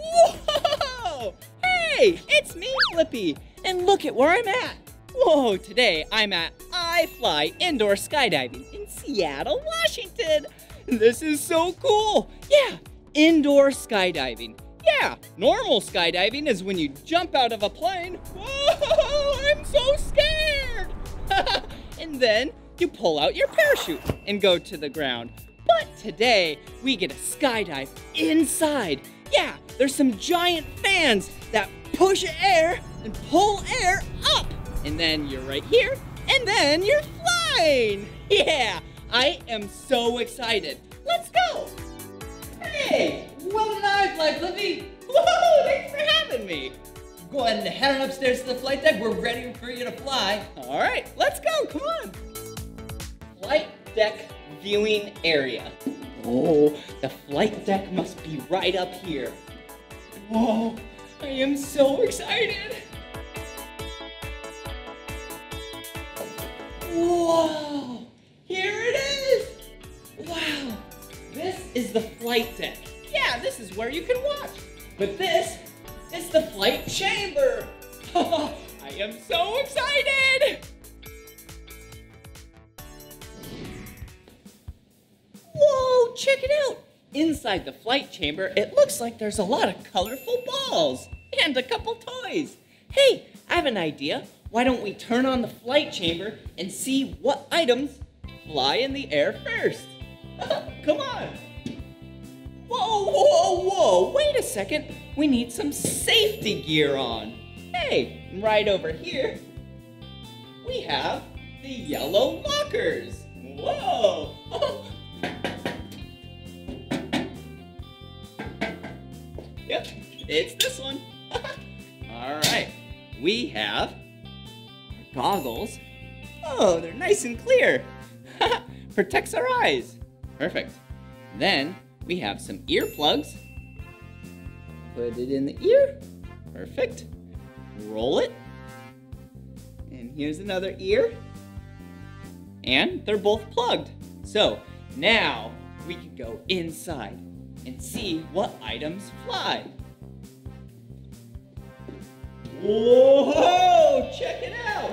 Whoa! Hey, it's me, Blippi, and look at where I'm at. Whoa, today I'm at iFly Indoor Skydiving in Seattle, Washington. This is so cool. Yeah, indoor skydiving. Yeah, normal skydiving is when you jump out of a plane. Whoa, I'm so scared. And then you pull out your parachute and go to the ground. But today we get to skydive inside. Yeah, there's some giant fans that push air and pull air up. And then you're right here, and then you're flying. Yeah, I am so excited. Let's go. Hey, well did I fly, Blippi? Whoa, thanks for having me. Go ahead and head on upstairs to the flight deck. We're ready for you to fly. All right, let's go, come on. Flight deck viewing area. Oh, the flight deck must be right up here. Whoa, I am so excited. Whoa, here it is. Wow, this is the flight deck. Yeah, this is where you can watch. But this is the flight chamber. I am so excited. Whoa, check it out. Inside the flight chamber, it looks like there's a lot of colorful balls and a couple toys. Hey, I have an idea. Why don't we turn on the flight chamber and see what items fly in the air first? Come on. Whoa, whoa, whoa, wait a second. second, we need some safety gear on. Hey, right over here, we have the yellow lockers. Whoa! Yep, it's this one. All right, we have our goggles. Oh, they're nice and clear. Protects our eyes. Perfect. Then we have some earplugs. Put it in the ear. Perfect. Roll it. And here's another ear. And they're both plugged. So now we can go inside and see what items fly. Whoa! Check it out!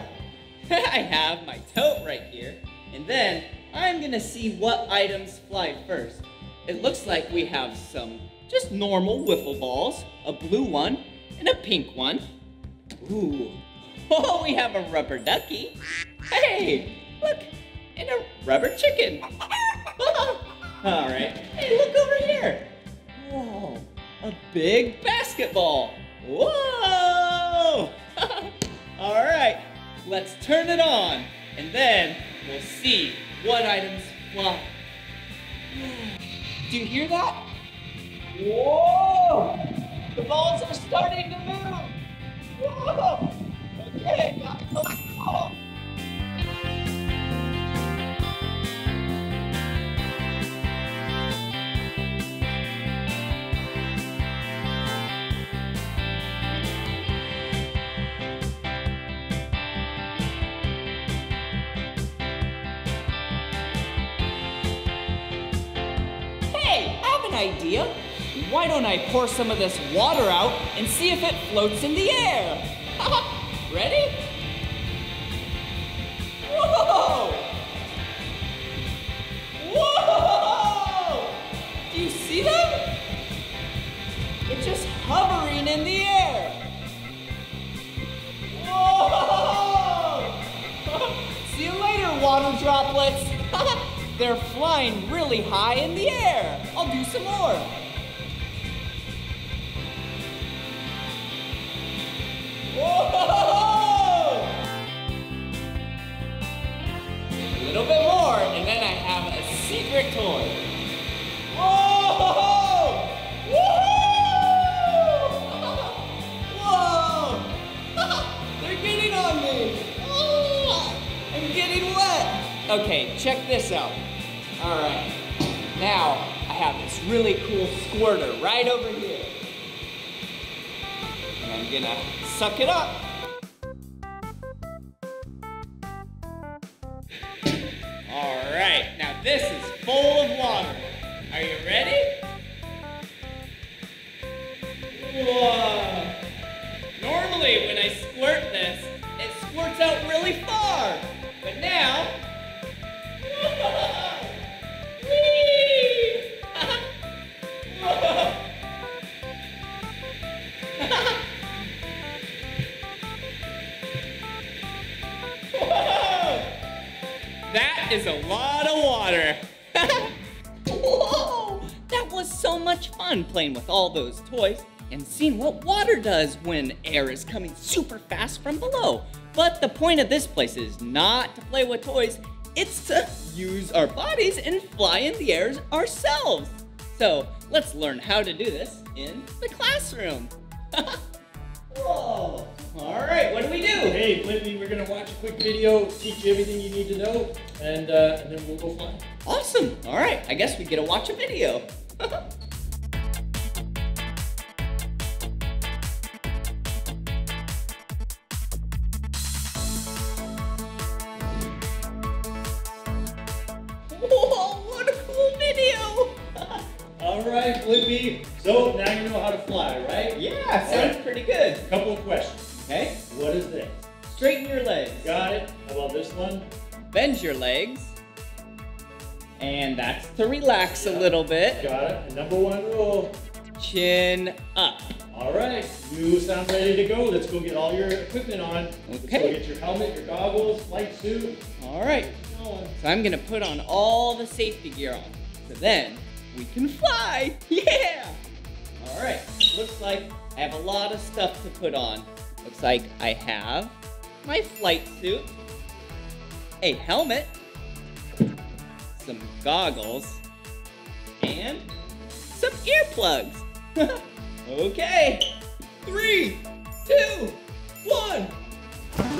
I have my tote right here. And then I'm gonna see what items fly first. It looks like we have some just normal wiffle balls, a blue one and a pink one. Ooh, oh, we have a rubber ducky. Hey, look, and a rubber chicken. All right, hey, look over here. Whoa, a big basketball. Whoa! All right, let's turn it on, and then we'll see what items fly. Do you hear that? Whoa! The balls are starting to move. Whoa! Okay, oh. Idea. Why don't I pour some of this water out and see if it floats in the air? Ready? Whoa! Whoa! Do you see them? It's just hovering in the air. Whoa! See you later, water droplets. They're flying really high in the air. I'll do some more. Whoa! A little bit more, and then I have a secret toy. Whoa! Whoa! Whoa! They're getting on me. I'm getting wet. Okay, check this out. All right, now I have this really cool squirter right over here. And I'm gonna suck it up. All right, now this is full of water. Are you ready? Whoa. Normally when I squirt this, it squirts out really far, but now, whee! Whoa! Whoa! That is a lot of water. Whoa! That was so much fun playing with all those toys and seeing what water does when air is coming super fast from below. But the point of this place is not to play with toys. It's to use our bodies and fly in the air ourselves. So let's learn how to do this in the classroom. Whoa! All right, what do we do? Hey, Blippi, we're gonna watch a quick video, teach you everything you need to know, and then we'll go fly. Awesome! All right, I guess we get to watch a video. Alright, Blippi, so now you know how to fly, right? Yeah, sounds pretty good. A couple of questions. Okay. What is this? Straighten your legs. Got it. How about this one? Bend your legs. And that's to relax a little bit. Got it. And number one rule. Chin up. Alright, you sound ready to go. Let's go get all your equipment on. Okay. Let's go get your helmet, your goggles, flight suit. Alright. So I'm going to put on all the safety gear on. So then, we can fly, yeah! All right, Looks like I have a lot of stuff to put on. Looks like I have my flight suit, a helmet, some goggles, and some earplugs. Okay, 3, 2, 1.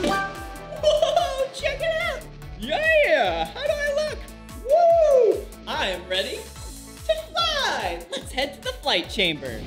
Whoa, check it out. Yeah, how do I look? Woo, I am ready to fly. Let's head to the flight chamber.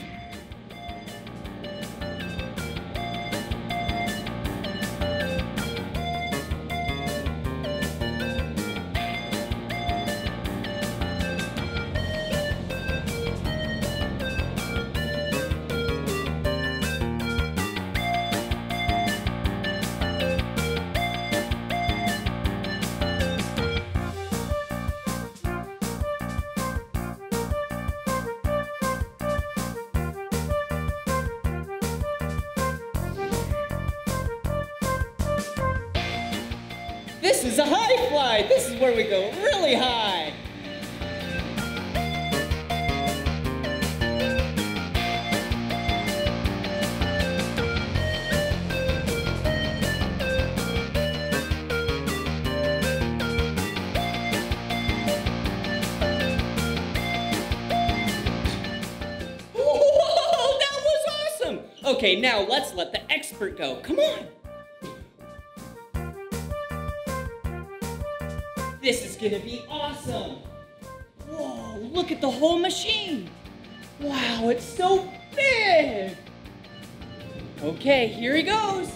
This is a high flight. This is where we go really high. Whoa, that was awesome. Okay, now let's let the expert go. Come on. This is gonna be awesome! Whoa, look at the whole machine! Wow, it's so big! Okay, here he goes!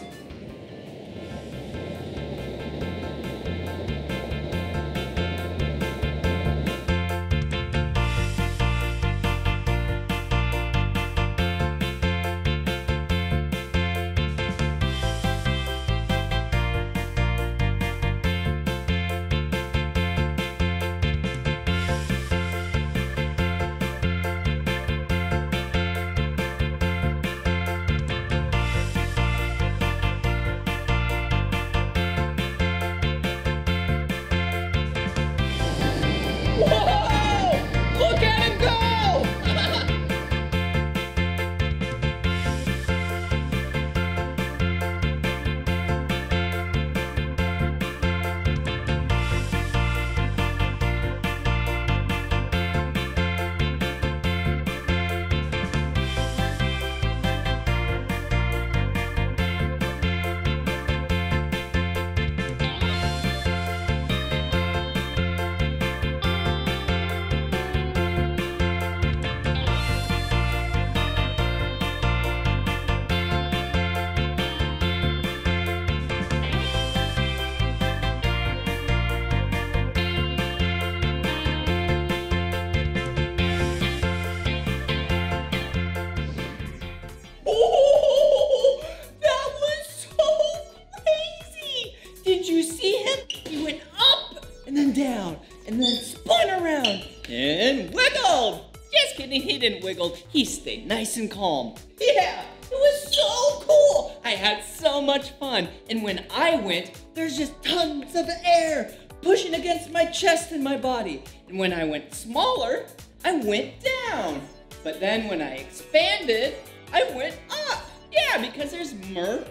He stayed nice and calm. Yeah, it was so cool. I had so much fun. And when I went, there's just tons of air pushing against my chest and my body. And when I went smaller, I went down. But then when I expanded, I went up. Yeah, because there's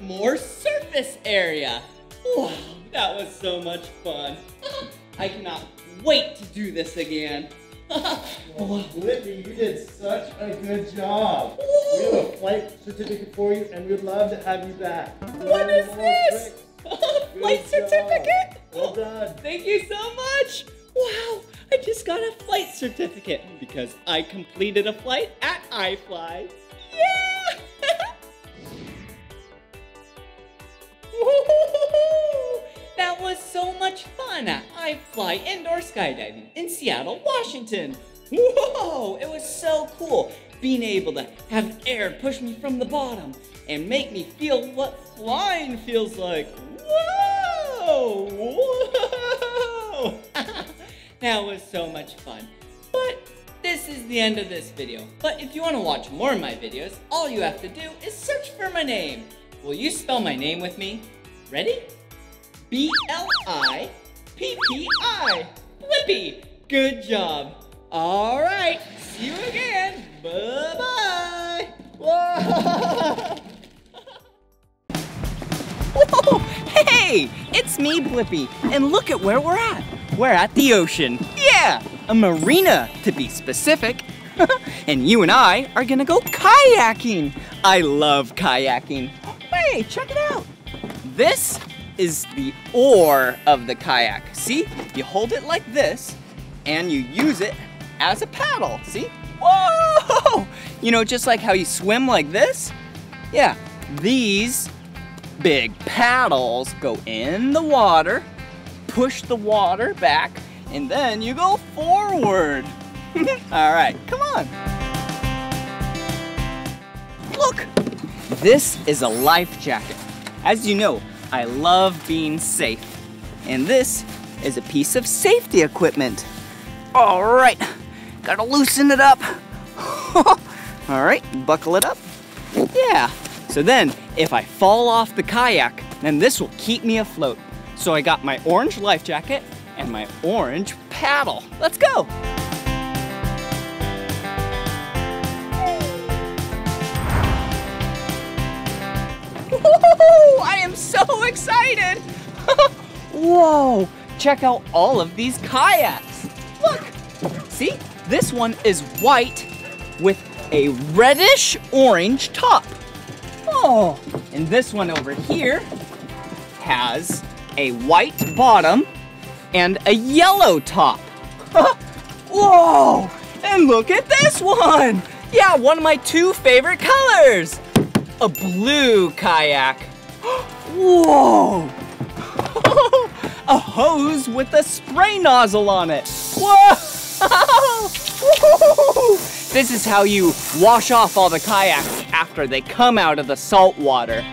more surface area. Wow, that was so much fun. I cannot wait to do this again. Well, Blippi, you did such a good job. Whoa. We have a flight certificate for you, and we'd love to have you back. What is this? Flight certificate? Well done. Thank you so much. Wow, I just got a flight certificate because I completed a flight at iFly. Yeah! That was so much fun at iFly Indoor Skydiving in Seattle, Washington. Whoa, it was so cool being able to have air push me from the bottom and make me feel what flying feels like. Whoa, whoa. That was so much fun. But this is the end of this video. But if you want to watch more of my videos, all you have to do is search for my name. Will you spell my name with me? Ready? B-L-I-P-P-I. Blippi. Good job. All right. See you again. Bye-bye. Hey, it's me, Blippi, and look at where we're at. We're at the ocean. Yeah, a marina, to be specific. And you and I are gonna go kayaking. I love kayaking. Hey, check it out. This is the oar of the kayak. See, you hold it like this, and you use it as a paddle, see? Whoa! You know, just like how you swim like this? Yeah, these big paddles go in the water, push the water back, and then you go forward. All right, come on. Look, this is a life jacket. As you know, I love being safe. And this is a piece of safety equipment. All right, gotta loosen it up. All right, buckle it up. Yeah, so then if I fall off the kayak, then this will keep me afloat. So I got my orange life jacket and my orange paddle. Let's go. Whoa, I am so excited. Whoa, check out all of these kayaks. Look, see, this one is white with a reddish orange top. Oh, and this one over here has a white bottom and a yellow top. Whoa, and look at this one. Yeah, one of my two favorite colors. A blue kayak. Whoa! A hose with a spray nozzle on it. Whoa! This is how you wash off all the kayaks after they come out of the salt water.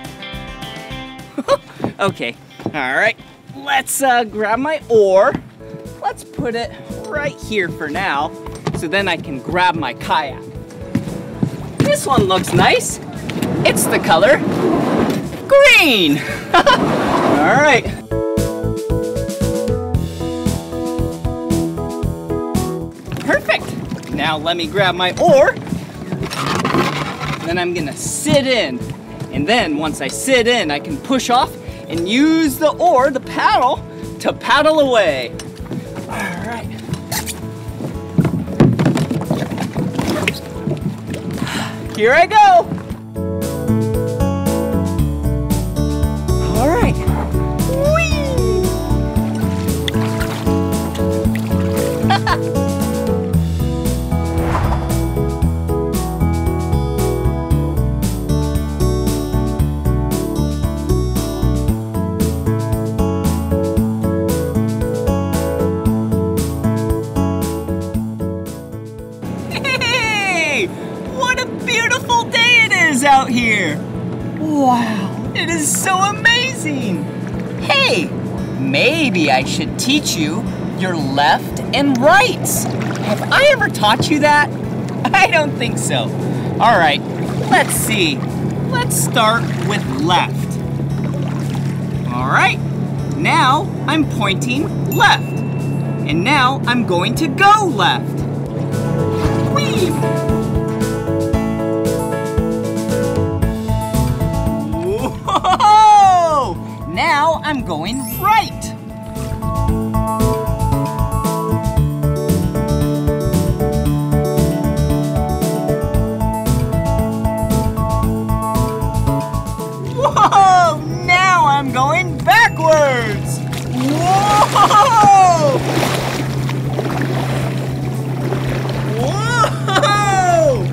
Okay, all right. Let's grab my oar. Let's put it right here for now, so then I can grab my kayak. This one looks nice. It's the color green. All right. Perfect. Now let me grab my oar. Then I'm gonna sit in. And then once I sit in, I can push off and use the oar, the paddle, to paddle away. All right. Here I go. All right. Hey, what a beautiful day it is out here. Wow. It is so amazing! Hey, maybe I should teach you your left and rights. Have I ever taught you that? I don't think so. All right, let's see. Let's start with left. All right, now I'm pointing left. And now I'm going to go left. Whee! Whoa! Now I'm going right. Whoa! Now I'm going backwards. Whoa! Whoa!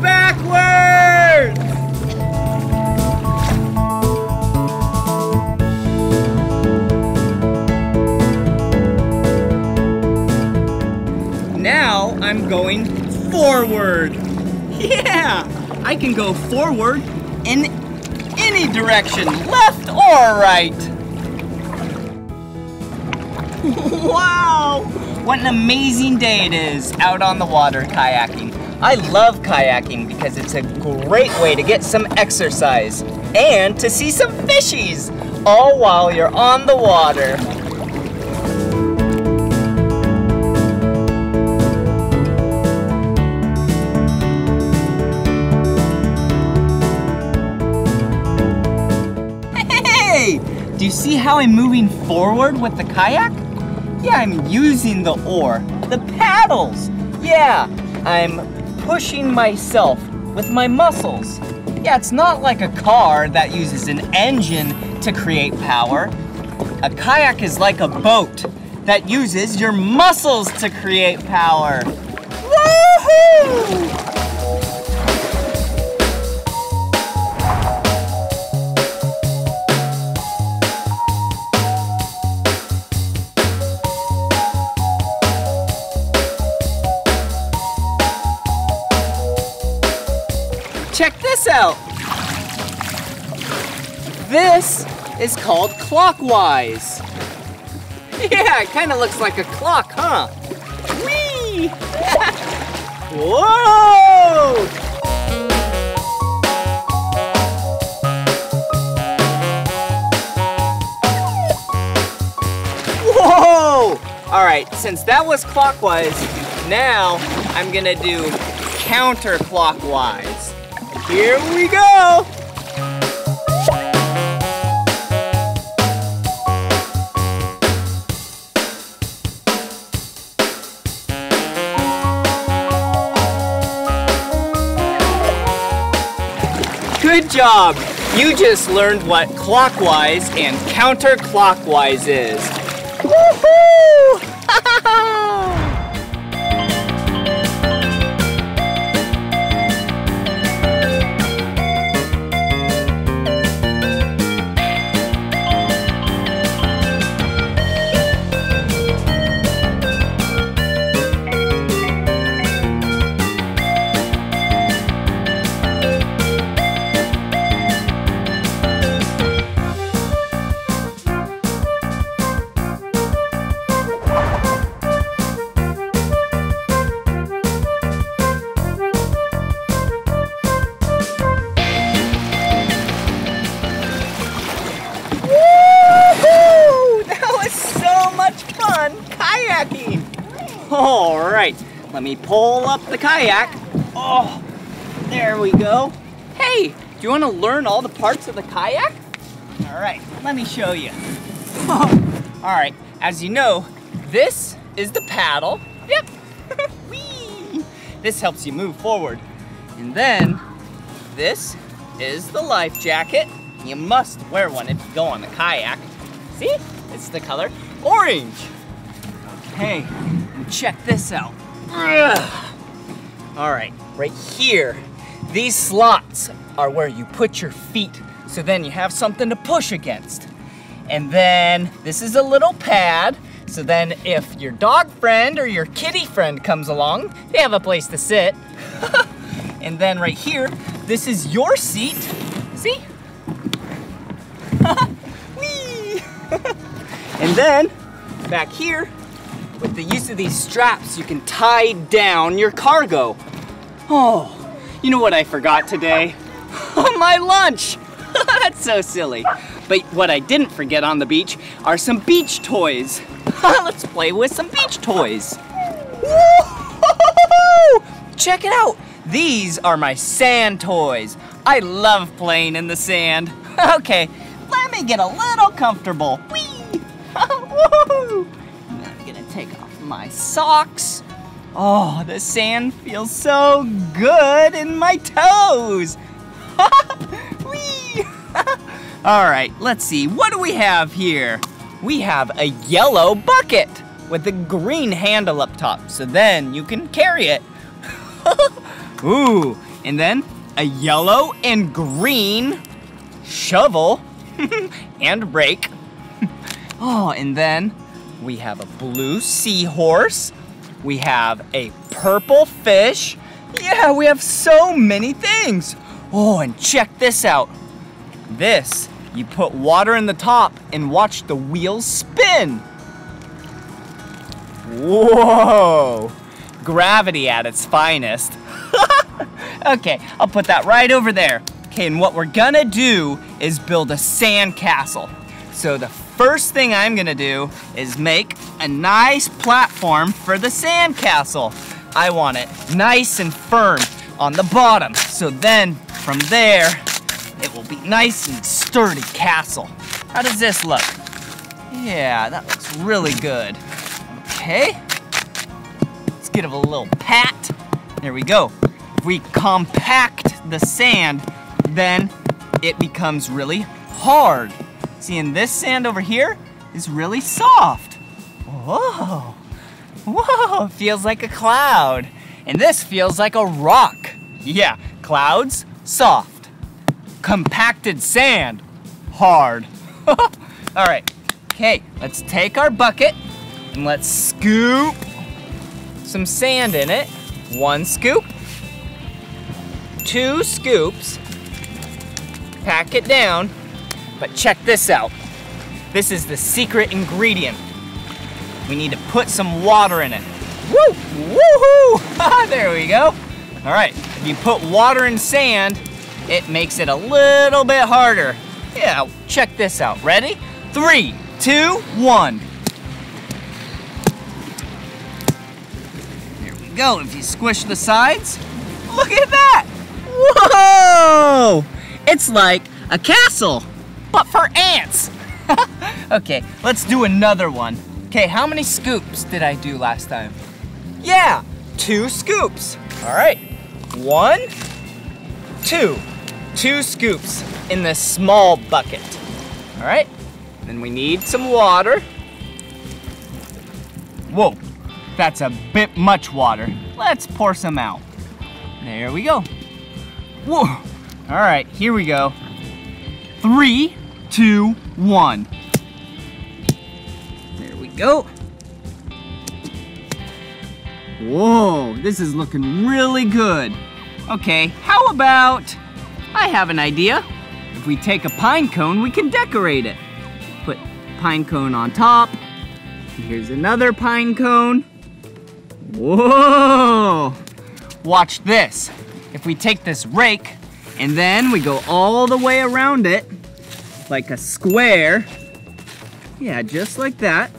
Backwards! Now I'm going forward. Yeah, I can go forward in any direction, left or right. Wow, what an amazing day it is out on the water kayaking. I love kayaking because it's a great way to get some exercise and to see some fishies, all while you're on the water. Do Do you see how I'm moving forward with the kayak? Yeah, I'm using the oar, the paddles. Yeah, I'm pushing myself with my muscles. Yeah, it's not like a car that uses an engine to create power. A kayak is like a boat that uses your muscles to create power. Woohoo! Check this out. This is called clockwise. Yeah, it kind of looks like a clock, huh? Whee! Whoa! Whoa! All right, since that was clockwise, now I'm gonna do counterclockwise. Here we go! Good job! You just learned what clockwise and counterclockwise is. Woohoo! Let me pull up the kayak. Oh, there we go. Hey, do you want to learn all the parts of the kayak? All right, let me show you. Oh. All right, as you know, this is the paddle. Yep. Whee! This helps you move forward. And then this is the life jacket. You must wear one if you go on the kayak. See? It's the color orange. Okay, check this out. Ugh. All right, right here, these slots are where you put your feet, so then you have something to push against. And then this is a little pad, so then if your dog friend or your kitty friend comes along, they have a place to sit. And then right here, this is your seat. See? Whee! And then back here, with the use of these straps, you can tie down your cargo. Oh, you know what I forgot today? My lunch! That's so silly. But what I didn't forget on the beach are some beach toys. Let's play with some beach toys. Woo-hoo-hoo-hoo-hoo! Check it out. These are my sand toys. I love playing in the sand. Okay, let me get a little comfortable. Whee! Woo-hoo-hoo! Take off my socks. Oh, the sand feels so good in my toes. Whee! All right, let's see. What do we have here? We have a yellow bucket with a green handle up top, so then you can carry it. Ooh, and then a yellow and green shovel and rake. Oh, and then we have a blue seahorse. We have a purple fish. Yeah, we have so many things. Oh, and check this out. This, you put water in the top and watch the wheels spin. Whoa, gravity at its finest. Okay, I'll put that right over there. Okay, and what we're gonna do is build a sand castle. So the first thing I'm gonna do is make a nice platform for the sandcastle. I want it nice and firm on the bottom. So then from there, it will be nice and sturdy castle. How does this look? Yeah, that looks really good. Okay. Let's give it a little pat. There we go. If we compact the sand, then it becomes really hard. See, and this sand over here is really soft. Whoa. Whoa, feels like a cloud. And this feels like a rock. Yeah, clouds, soft. Compacted sand, hard. All right, okay, let's take our bucket and let's scoop some sand in it. One scoop, two scoops, pack it down. But check this out. This is the secret ingredient. We need to put some water in it. Woo! Woohoo! There we go. All right, if you put water in sand, it makes it a little bit harder. Yeah, check this out. Ready? 3, 2, 1. There we go. If you squish the sides, look at that! Whoa! It's like a castle, but for ants. Okay, let's do another one. Okay, how many scoops did I do last time? Yeah, 2 scoops. All right, 1, 2. 2 scoops in the small bucket. All right, then we need some water. Whoa, that's a bit much water. Let's pour some out. There we go. Whoa, all right, here we go. 3, 2, 1. Go. Whoa, this is looking really good. Okay, how about, I have an idea. If we take a pine cone, we can decorate it. Put pine cone on top. Here's another pine cone. Whoa. Watch this. If we take this rake and then we go all the way around it, like a square. Yeah, just like that.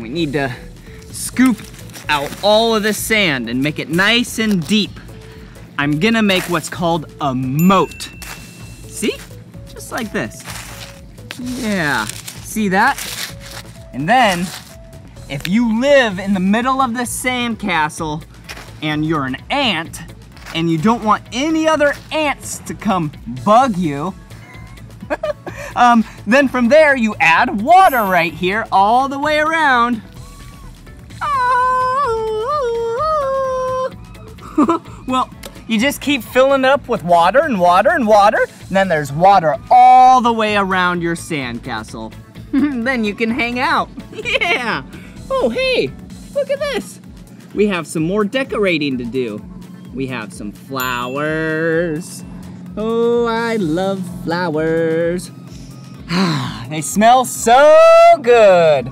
We need to scoop out all of this sand and make it nice and deep. I'm gonna make what's called a moat. See? Just like this. Yeah, see that? And then, if you live in the middle of the sand castle and you're an ant and you don't want any other ants to come bug you, then from there you add water right here all the way around. Well, you just keep filling it up with water and water and water, and then there's water all the way around your sandcastle. Then you can hang out. Yeah. Oh, hey, look at this. We have some more decorating to do. We have some flowers. Oh, I love flowers. They smell so good.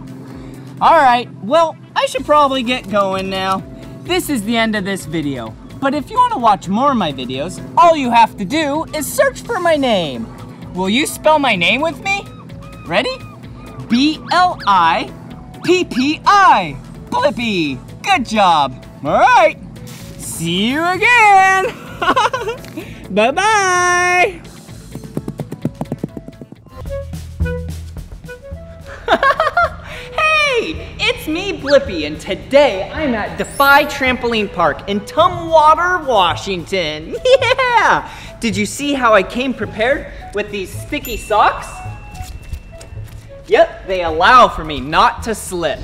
All right, well, I should probably get going now. This is the end of this video. But if you want to watch more of my videos, all you have to do is search for my name. Will you spell my name with me? Ready? B-L-I-P-P-I. Blippi. Good job. All right. See you again. Bye-bye. Hey, it's me, Blippi, and today I'm at Defy Trampoline Park in Tumwater, Washington. Yeah! Did you see how I came prepared with these sticky socks? Yep, they allow for me not to slip.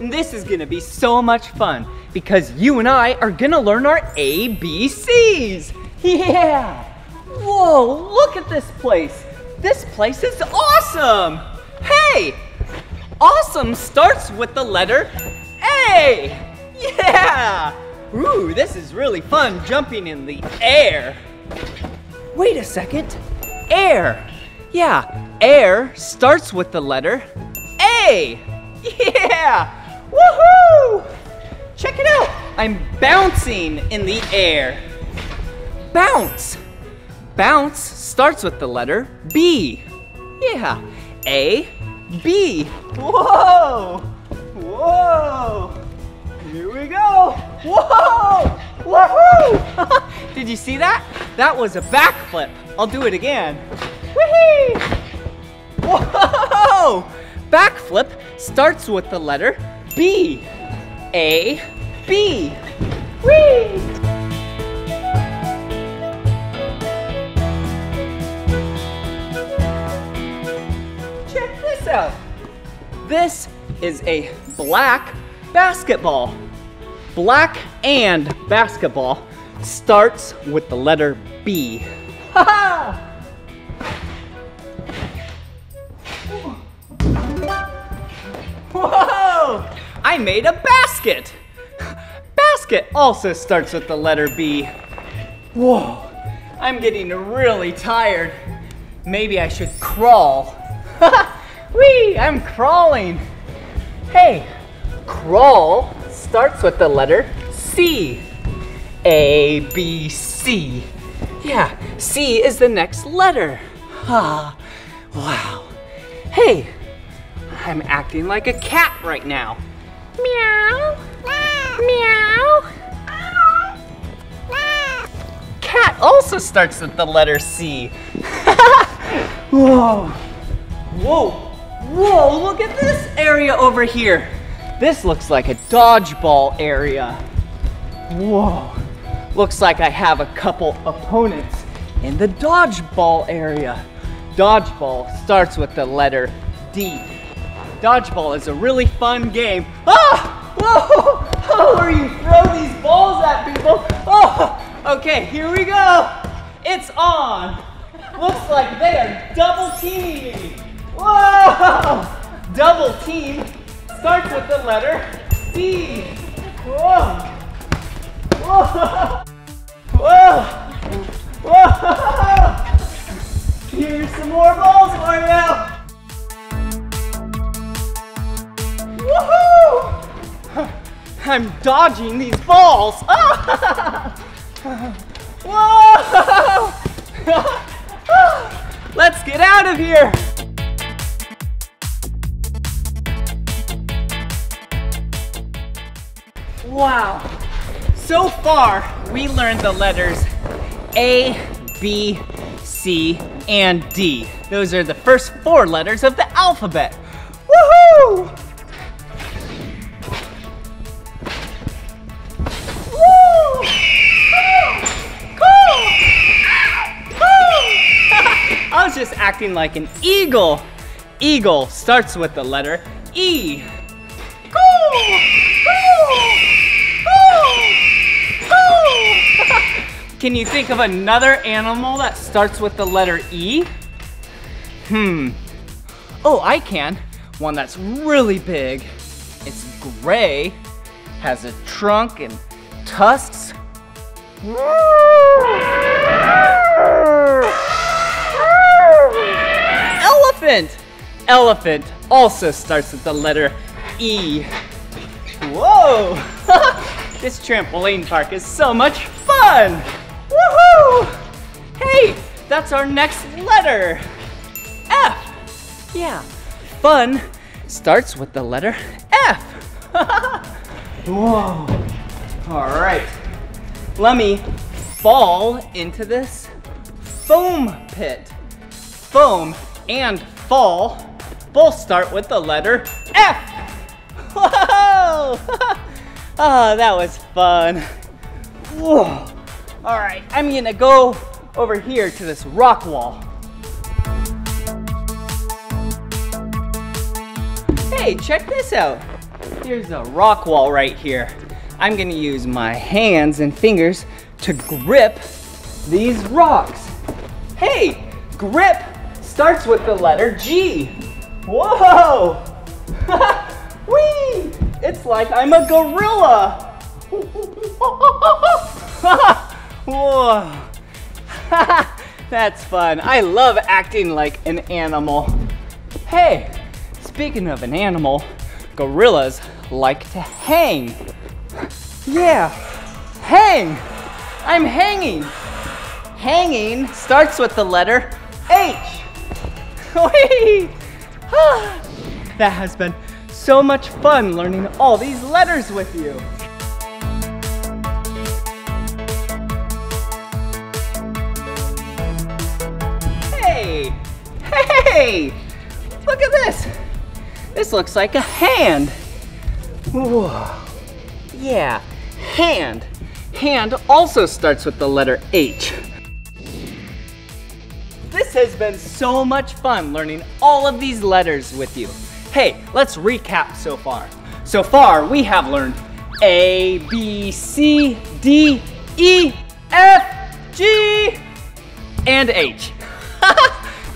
And this is gonna be so much fun because you and I are gonna learn our ABCs. Yeah! Whoa, look at this place. This place is awesome. Hey, awesome starts with the letter A. Yeah! Ooh, this is really fun jumping in the air. Wait a second, air. Yeah, air starts with the letter A. Yeah! Woohoo! Check it out. I'm bouncing in the air. Bounce. Bounce starts with the letter B. Yeah. A, B. Whoa! Whoa! Here we go. Whoa! Woohoo! Did you see that? That was a backflip. I'll do it again. Woohoo! go! Backflip starts with the letter B. A, B. Whee! Check this out. This is a black basketball. Black and basketball starts with the letter B. Ha ha! Whoa! I made a basket! Basket also starts with the letter B. Whoa, I'm getting really tired. Maybe I should crawl. Whee, I'm crawling. Hey, crawl starts with the letter C. A, B, C. Yeah, C is the next letter. Ah, wow. Hey, I'm acting like a cat right now. Meow, meow. Cat also starts with the letter C. Whoa, whoa, whoa, look at this area over here. This looks like a dodgeball area. Whoa, looks like I have a couple opponents in the dodgeball area. Dodgeball starts with the letter D. Dodgeball is a really fun game. Ah! Whoa! Oh, where you throw these balls at people. Oh! Okay, here we go. It's on. Looks like they are double teaming. Whoa! Double team starts with the letter D. Whoa! Whoa! Whoa! Whoa! Here's some more balls for you. Woohoo! I'm dodging these balls. Whoa! Let's get out of here. Wow. So far, we learned the letters A, B, C, and D. Those are the first four letters of the alphabet. Woohoo! I was just acting like an eagle. Eagle starts with the letter E. Cool, cool, cool, cool. Can you think of another animal that starts with the letter E? Oh, I can. One that's really big. It's gray, has a trunk and tusks. Elephant! Elephant also starts with the letter E. Whoa! This trampoline park is so much fun! Woohoo! Hey, that's our next letter. F. Yeah, fun starts with the letter F. Whoa! All right. Let me fall into this foam pit. Foam and fall both start with the letter F. Whoa! Oh, that was fun. Whoa! All right, I'm gonna go over here to this rock wall. Hey, check this out. Here's a rock wall right here. I'm gonna use my hands and fingers to grip these rocks. Hey, grip starts with the letter G. Whoa! Whee! It's like I'm a gorilla. Whoa! That's fun. I love acting like an animal. Hey, speaking of an animal, gorillas like to hang. Yeah, hang. I'm hanging. Hanging starts with the letter H. Whee! That has been so much fun learning all these letters with you. Hey! Hey! Look at this. This looks like a hand. Whoa. Yeah, hand. Hand also starts with the letter H. This has been so much fun learning all of these letters with you. Hey, let's recap so far. So far, we have learned A, B, C, D, E, F, G, and H.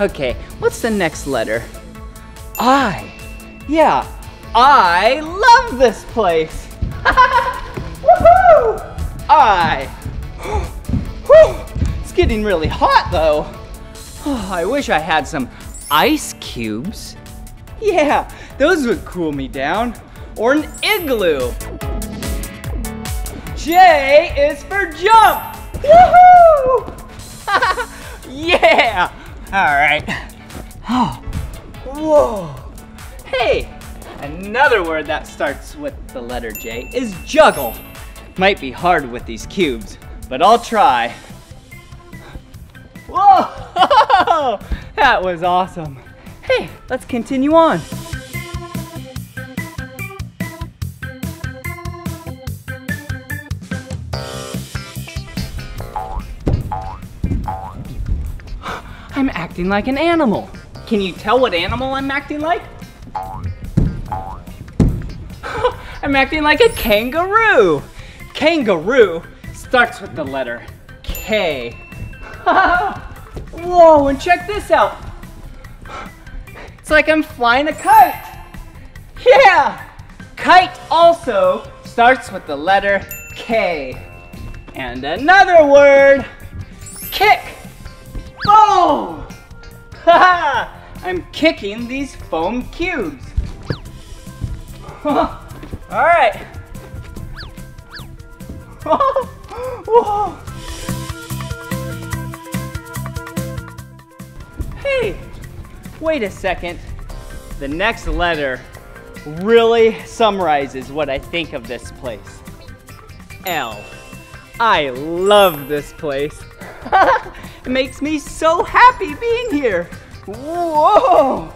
Okay, what's the next letter? I. Yeah, I love this place. Woohoo! I. It's getting really hot though. Oh, I wish I had some ice cubes. Yeah, those would cool me down. Or an igloo. J is for jump. Woohoo! Yeah! All right. Oh. Whoa. Hey, another word that starts with the letter J is juggle. Might be hard with these cubes, but I'll try. Whoa! That was awesome. Hey, let's continue on. I'm acting like an animal. Can you tell what animal I'm acting like? I'm acting like a kangaroo. Kangaroo starts with the letter K. Whoa, and check this out. It's like I'm flying a kite. Yeah! Kite also starts with the letter K. And another word, kick. Boom! Ha! I'm kicking these foam cubes. All right. Whoa. Hey, wait a second. The next letter really summarizes what I think of this place. L. I love this place. It makes me so happy being here. Whoa!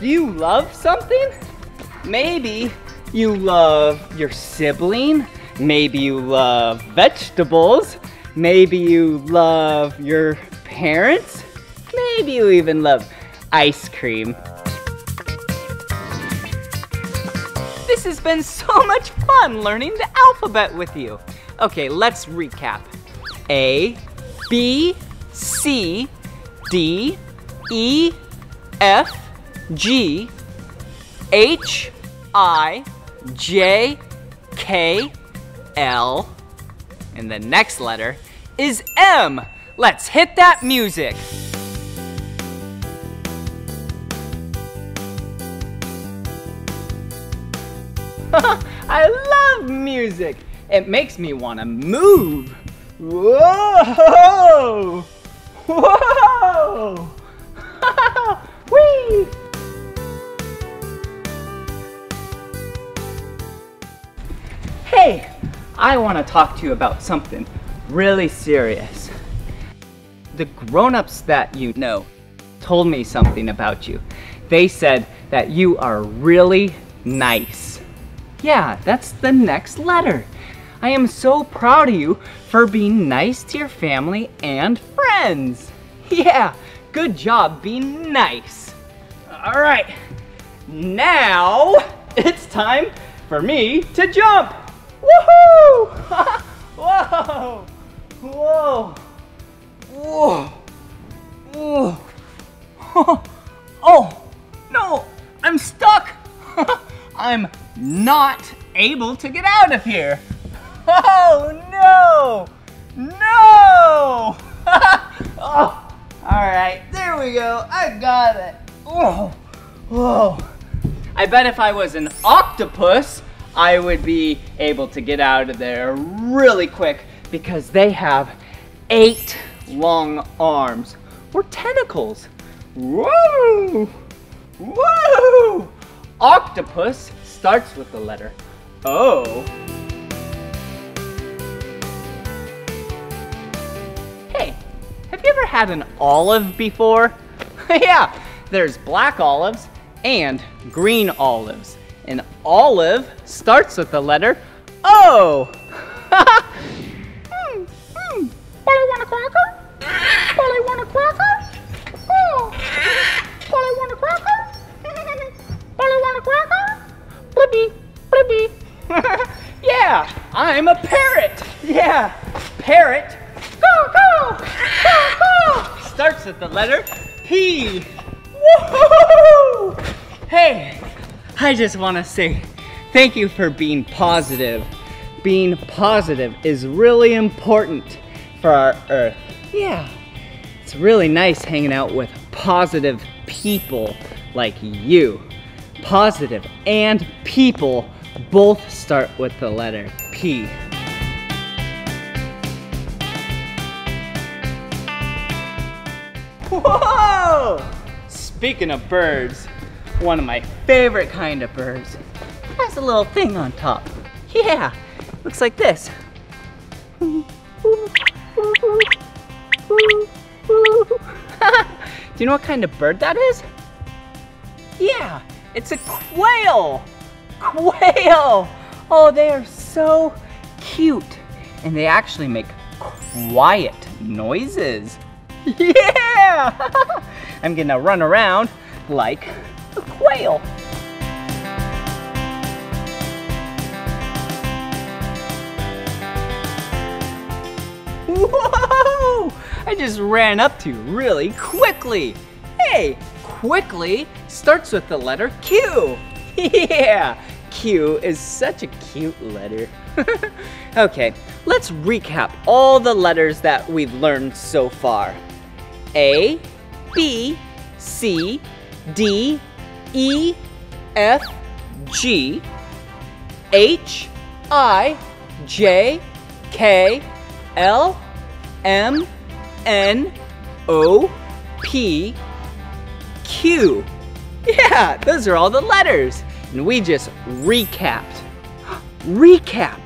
Do you love something? Maybe you love your sibling. Maybe you love vegetables. Maybe you love your parents. Maybe you even love ice cream. This has been so much fun learning the alphabet with you. Okay, let's recap. A, B, C, D, E, F, G, H, I, J, K, L, and the next letter is M. Let's hit that music. I love music. It makes me want to move. Whoa! Whoa! Whee! Hey, I want to talk to you about something really serious. The grown-ups that you know told me something about you. They said that you are really nice. Yeah, that's the next letter. I am so proud of you for being nice to your family and friends. Yeah, good job being nice. All right, now it's time for me to jump. Woohoo! Whoa! Whoa! Whoa! Whoa! Oh, no, I'm stuck. I'm not able to get out of here. Oh no! No! Oh, alright, there we go. I got it. Whoa. Whoa. I bet if I was an octopus, I would be able to get out of there really quick because they have 8 long arms or tentacles. Whoa! Whoa! Octopus starts with the letter O. Have you ever had an olive before? Yeah, There's black olives and green olives. An olive starts with the letter O. Polly want a cracker? Polly want a cracker? Oh. Polly want a cracker? Polly want a cracker? Blippi, Blippi. Yeah, I'm a parrot. Yeah, parrot. Go, go, go, go. Starts with the letter P. Woo-hoo-hoo-hoo. Hey, I just want to say thank you for being positive. Being positive is really important for our Earth. Yeah, it's really nice hanging out with positive people like you. Positive and people both start with the letter P. Whoa! Speaking of birds, one of my favorite kind of birds has a little thing on top. Yeah, looks like this. Do you know what kind of bird that is? Yeah, it's a quail. Quail! Oh, they are so cute. And they actually make quiet noises. Yeah! I'm gonna run around like a quail. Whoa! I just ran up to you really quickly. Hey, quickly starts with the letter Q. Yeah, Q is such a cute letter. Okay, let's recap all the letters that we've learned so far. A, B, C, D, E, F, G, H, I, J, K, L, M, N, O, P, Q. Yeah, those are all the letters. And we just recapped. Recap.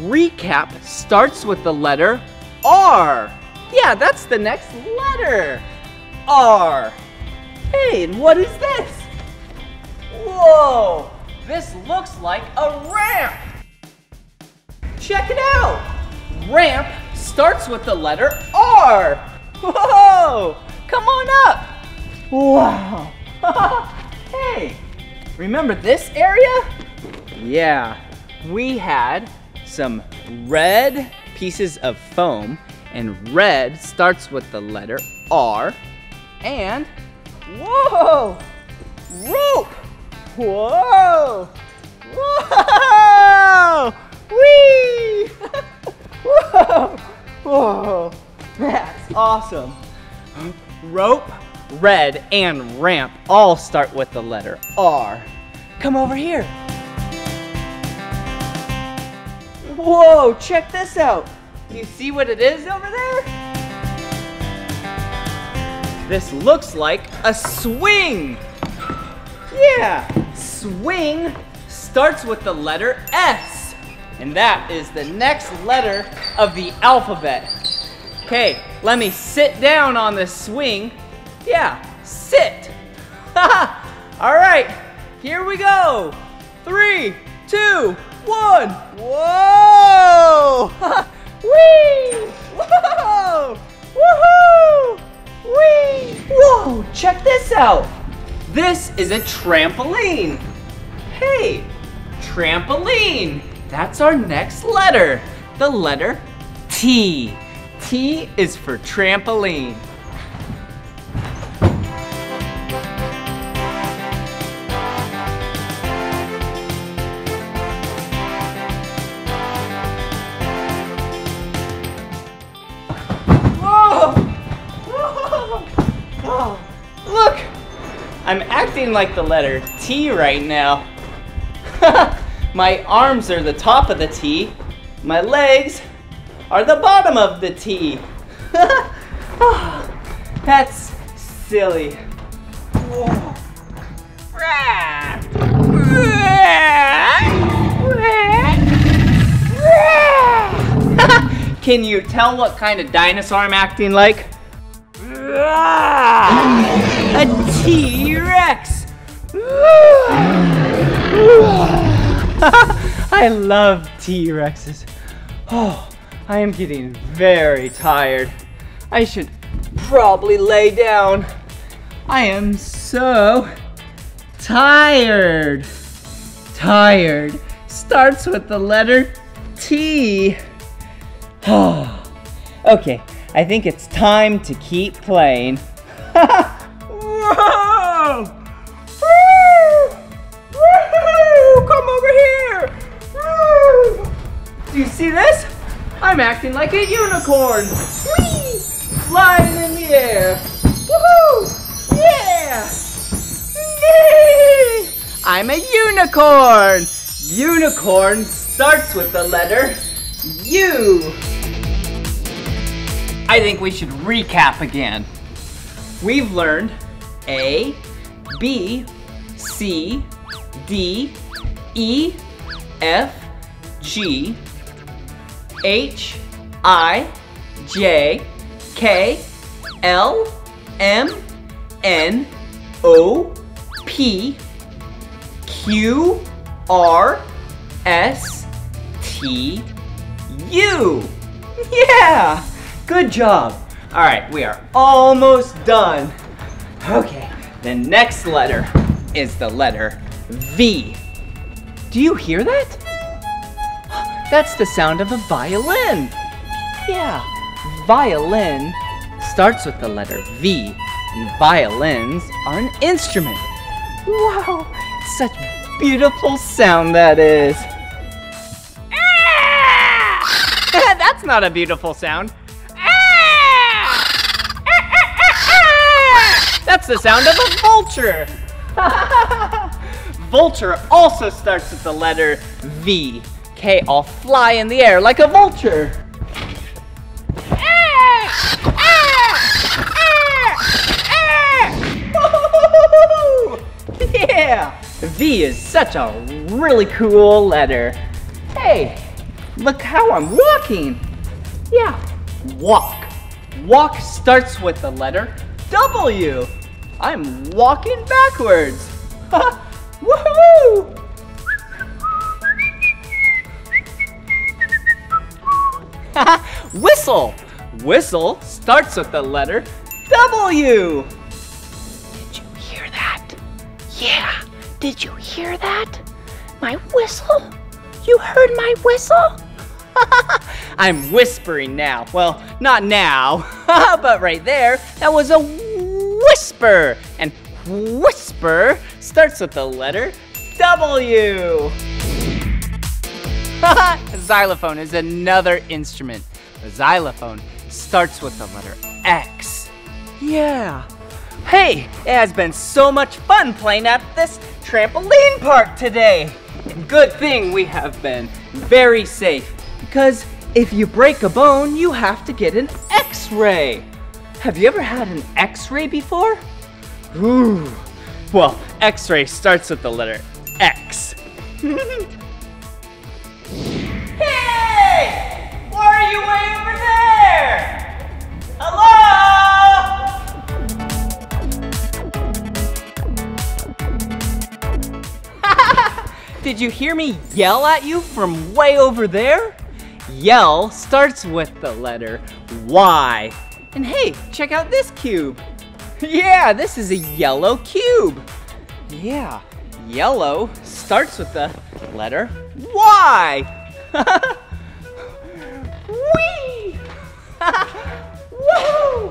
Recap starts with the letter R. Yeah, that's the next letter. R. Hey, and what is this? Whoa, this looks like a ramp. Check it out. Ramp starts with the letter R. Whoa, come on up. Wow. Hey, remember this area? Yeah, we had some red pieces of foam, and red starts with the letter R, and whoa, rope. Whoa, whoa, whee, whoa, whoa, that's awesome. Rope, red, and ramp all start with the letter R. Come over here. Whoa, check this out. Do you see what it is over there? This looks like a swing. Yeah, swing starts with the letter S. And that is the next letter of the alphabet. Okay, let me sit down on this swing. Yeah, sit. All right, here we go. 3, 2, 1. Whoa! Whee! Whoa! Woohoo! Whee! Whoa! Check this out. This is a trampoline. Hey, trampoline. That's our next letter. The letter T. T is for trampoline. I'm acting like the letter T right now. My arms are the top of the T. My legs are the bottom of the T. That's silly. Whoa. Can you tell what kind of dinosaur I'm acting like? A T-Rex! I love T-Rexes. Oh, I am getting very tired. I should probably lay down. I am so tired. Tired starts with the letter T. Oh. Okay, I think it's time to keep playing. Whoa! Woo! Woo! Come over here! Woo! Do you see this? I'm acting like a unicorn. Whee! Flying in the air. Woohoo! Yeah! Yay! I'm a unicorn. Unicorn starts with the letter U. I think we should recap again. We've learned A, B, C, D, E, F, G, H, I, J, K, L, M, N, O, P, Q, R, S, T, U. Yeah! Good job. All right, we are almost done. Okay, the next letter is the letter V. Do you hear that? That's the sound of a violin. Yeah, violin starts with the letter V, and violins are an instrument. Wow, such beautiful sound that is. Ah! That's not a beautiful sound. That's the sound of a vulture. Vulture also starts with the letter V. Okay, I'll fly in the air like a vulture. Yeah, V is such a really cool letter. Hey, look how I'm walking. Yeah, walk. Walk starts with the letter W. I'm walking backwards. Woohoo! Whistle. Whistle starts with the letter W. Did you hear that? Yeah. Did you hear that? My whistle? You heard my whistle? I'm whispering now. Well, not now, but right there, that was a whisper. And whisper starts with the letter W. Xylophone is another instrument. The xylophone starts with the letter X. Yeah. Hey, it has been so much fun playing at this trampoline park today. And good thing we have been very safe, because if you break a bone, you have to get an X-ray. Have you ever had an X-ray before? Ooh. Well, X-ray starts with the letter X. Hey! Why are you way over there? Hello? Did you hear me yell at you from way over there? Yell starts with the letter Y. And hey, check out this cube. Yeah, this is a yellow cube. Yeah, yellow starts with the letter Y. Whee! Woohoo!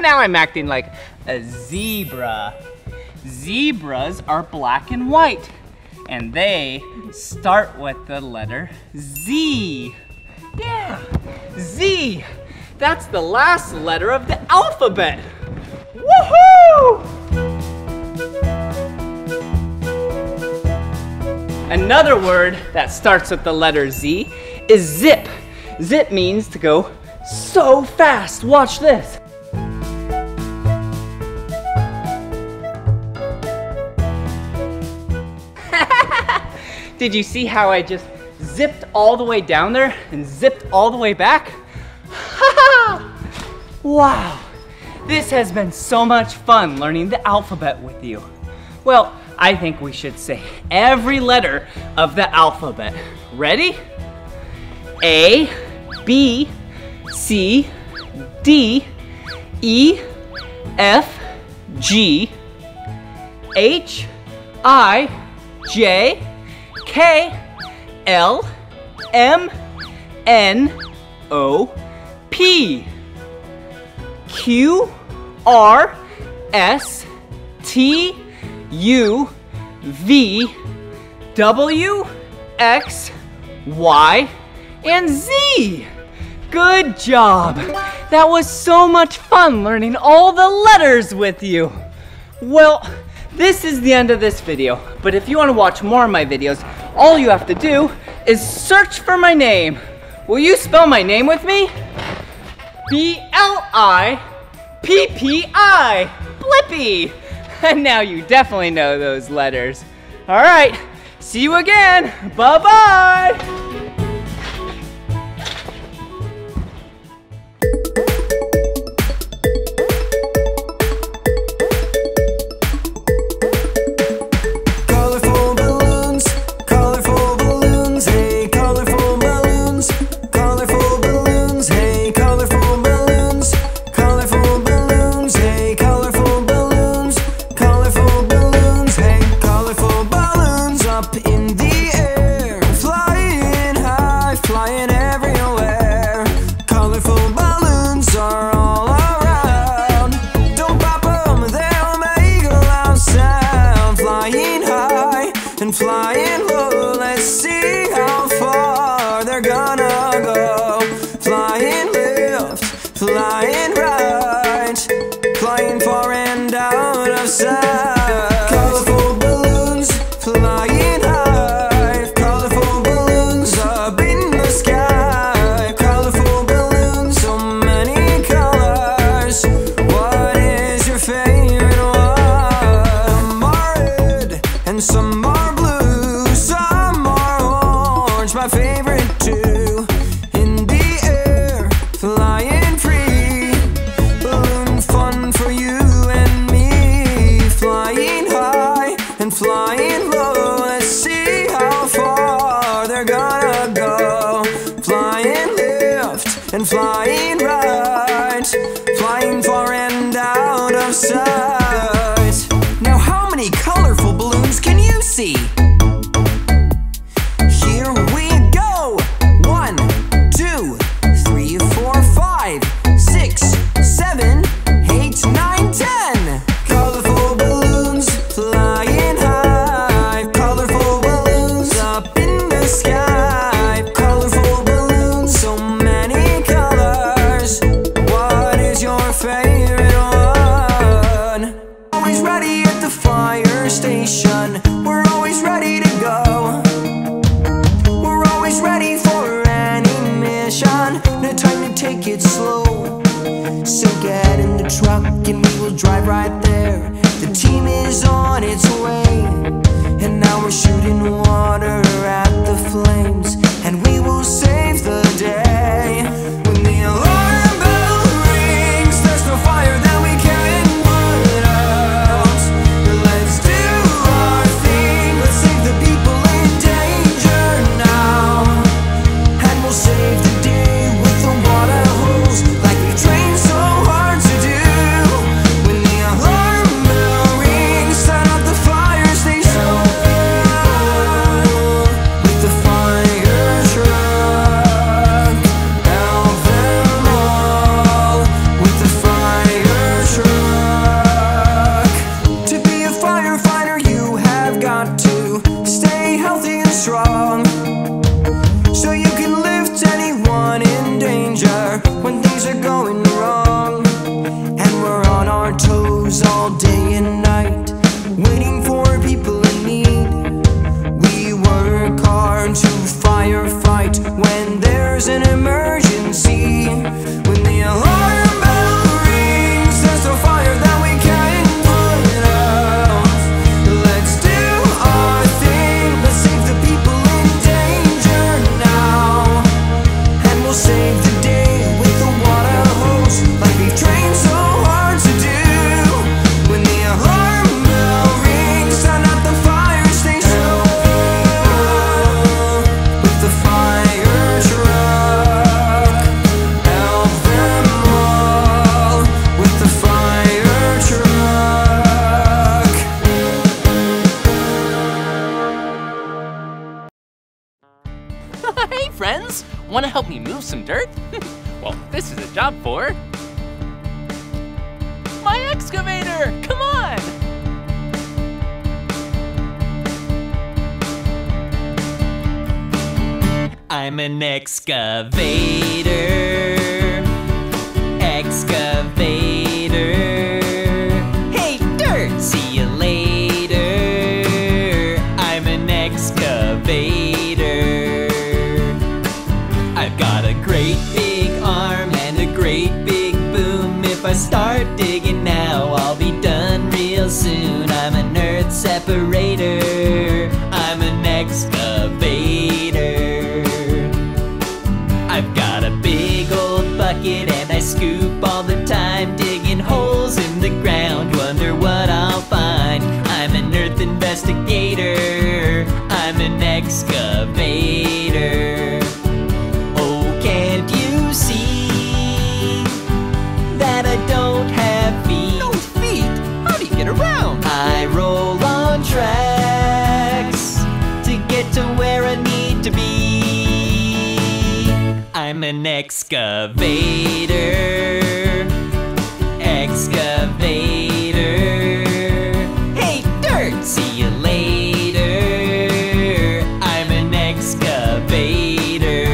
Now I'm acting like a zebra. Zebras are black and white, and they start with the letter Z. Yeah, Z. That's the last letter of the alphabet. Woohoo! Another word that starts with the letter Z is zip. Zip means to go so fast. Watch this. Did you see how I just zipped all the way down there and zipped all the way back? Wow, this has been so much fun learning the alphabet with you. Well, I think we should say every letter of the alphabet. Ready? A, B, C, D, E, F, G, H, I, J, K, L, M, N, O, P, Q, R, S, T, U, V, W, X, Y, and Z. Good job. That was so much fun learning all the letters with you. Well, this is the end of this video, but if you want to watch more of my videos, all you have to do is search for my name. Will you spell my name with me? B-L-I-P-P-I, Blippi. And now you definitely know those letters. All right, see you again. Bye-bye. People Want to help me move some dirt? Well, this is a job for... my excavator! Come on! I'm an excavator. Excavator. Hey, dirt! See you later. I'm an excavator. I've got a great big arm and a great big boom. If I start digging now, I'll be done real soon. I'm an earth separator. I'm an excavator. I've got a big old bucket and I scoop all the time, digging holes in the ground, wonder what I'll find. I'm an earth investigator. I'm an excavator. Oh, can't you see that I don't have feet? No feet? How do you get around? I roll on tracks to get to where I need to be. I'm an excavator. Excavator. Hey, dirt! See you later. I'm an excavator.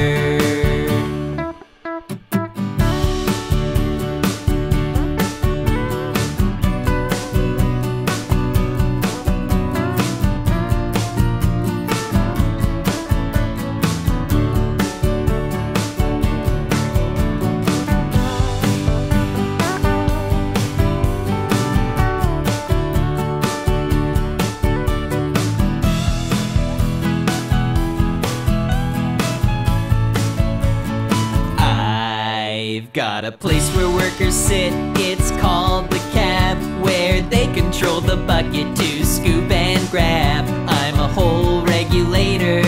Got a place where workers sit, it's called the cab, where they control the bucket to scoop and grab. I'm a hole regulator.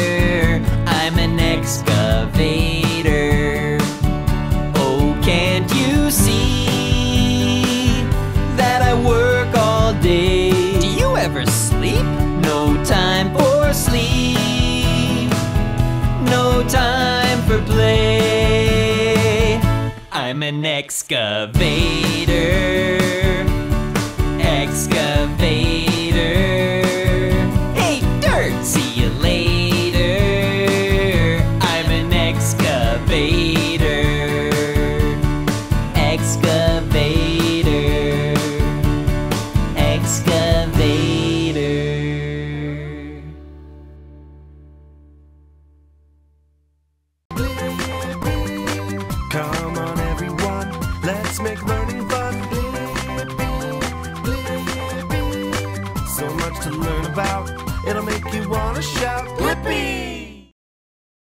I'm an excavator. Oh, can't you see that I work all day? Do you ever sleep? No time for sleep, no time for play. I'm an excavator. Excavator. Hey, dirt! See you later. I'm an excavator. Excavator. Excavator. Come on. Let's make learning fun. So much to learn about. It'll make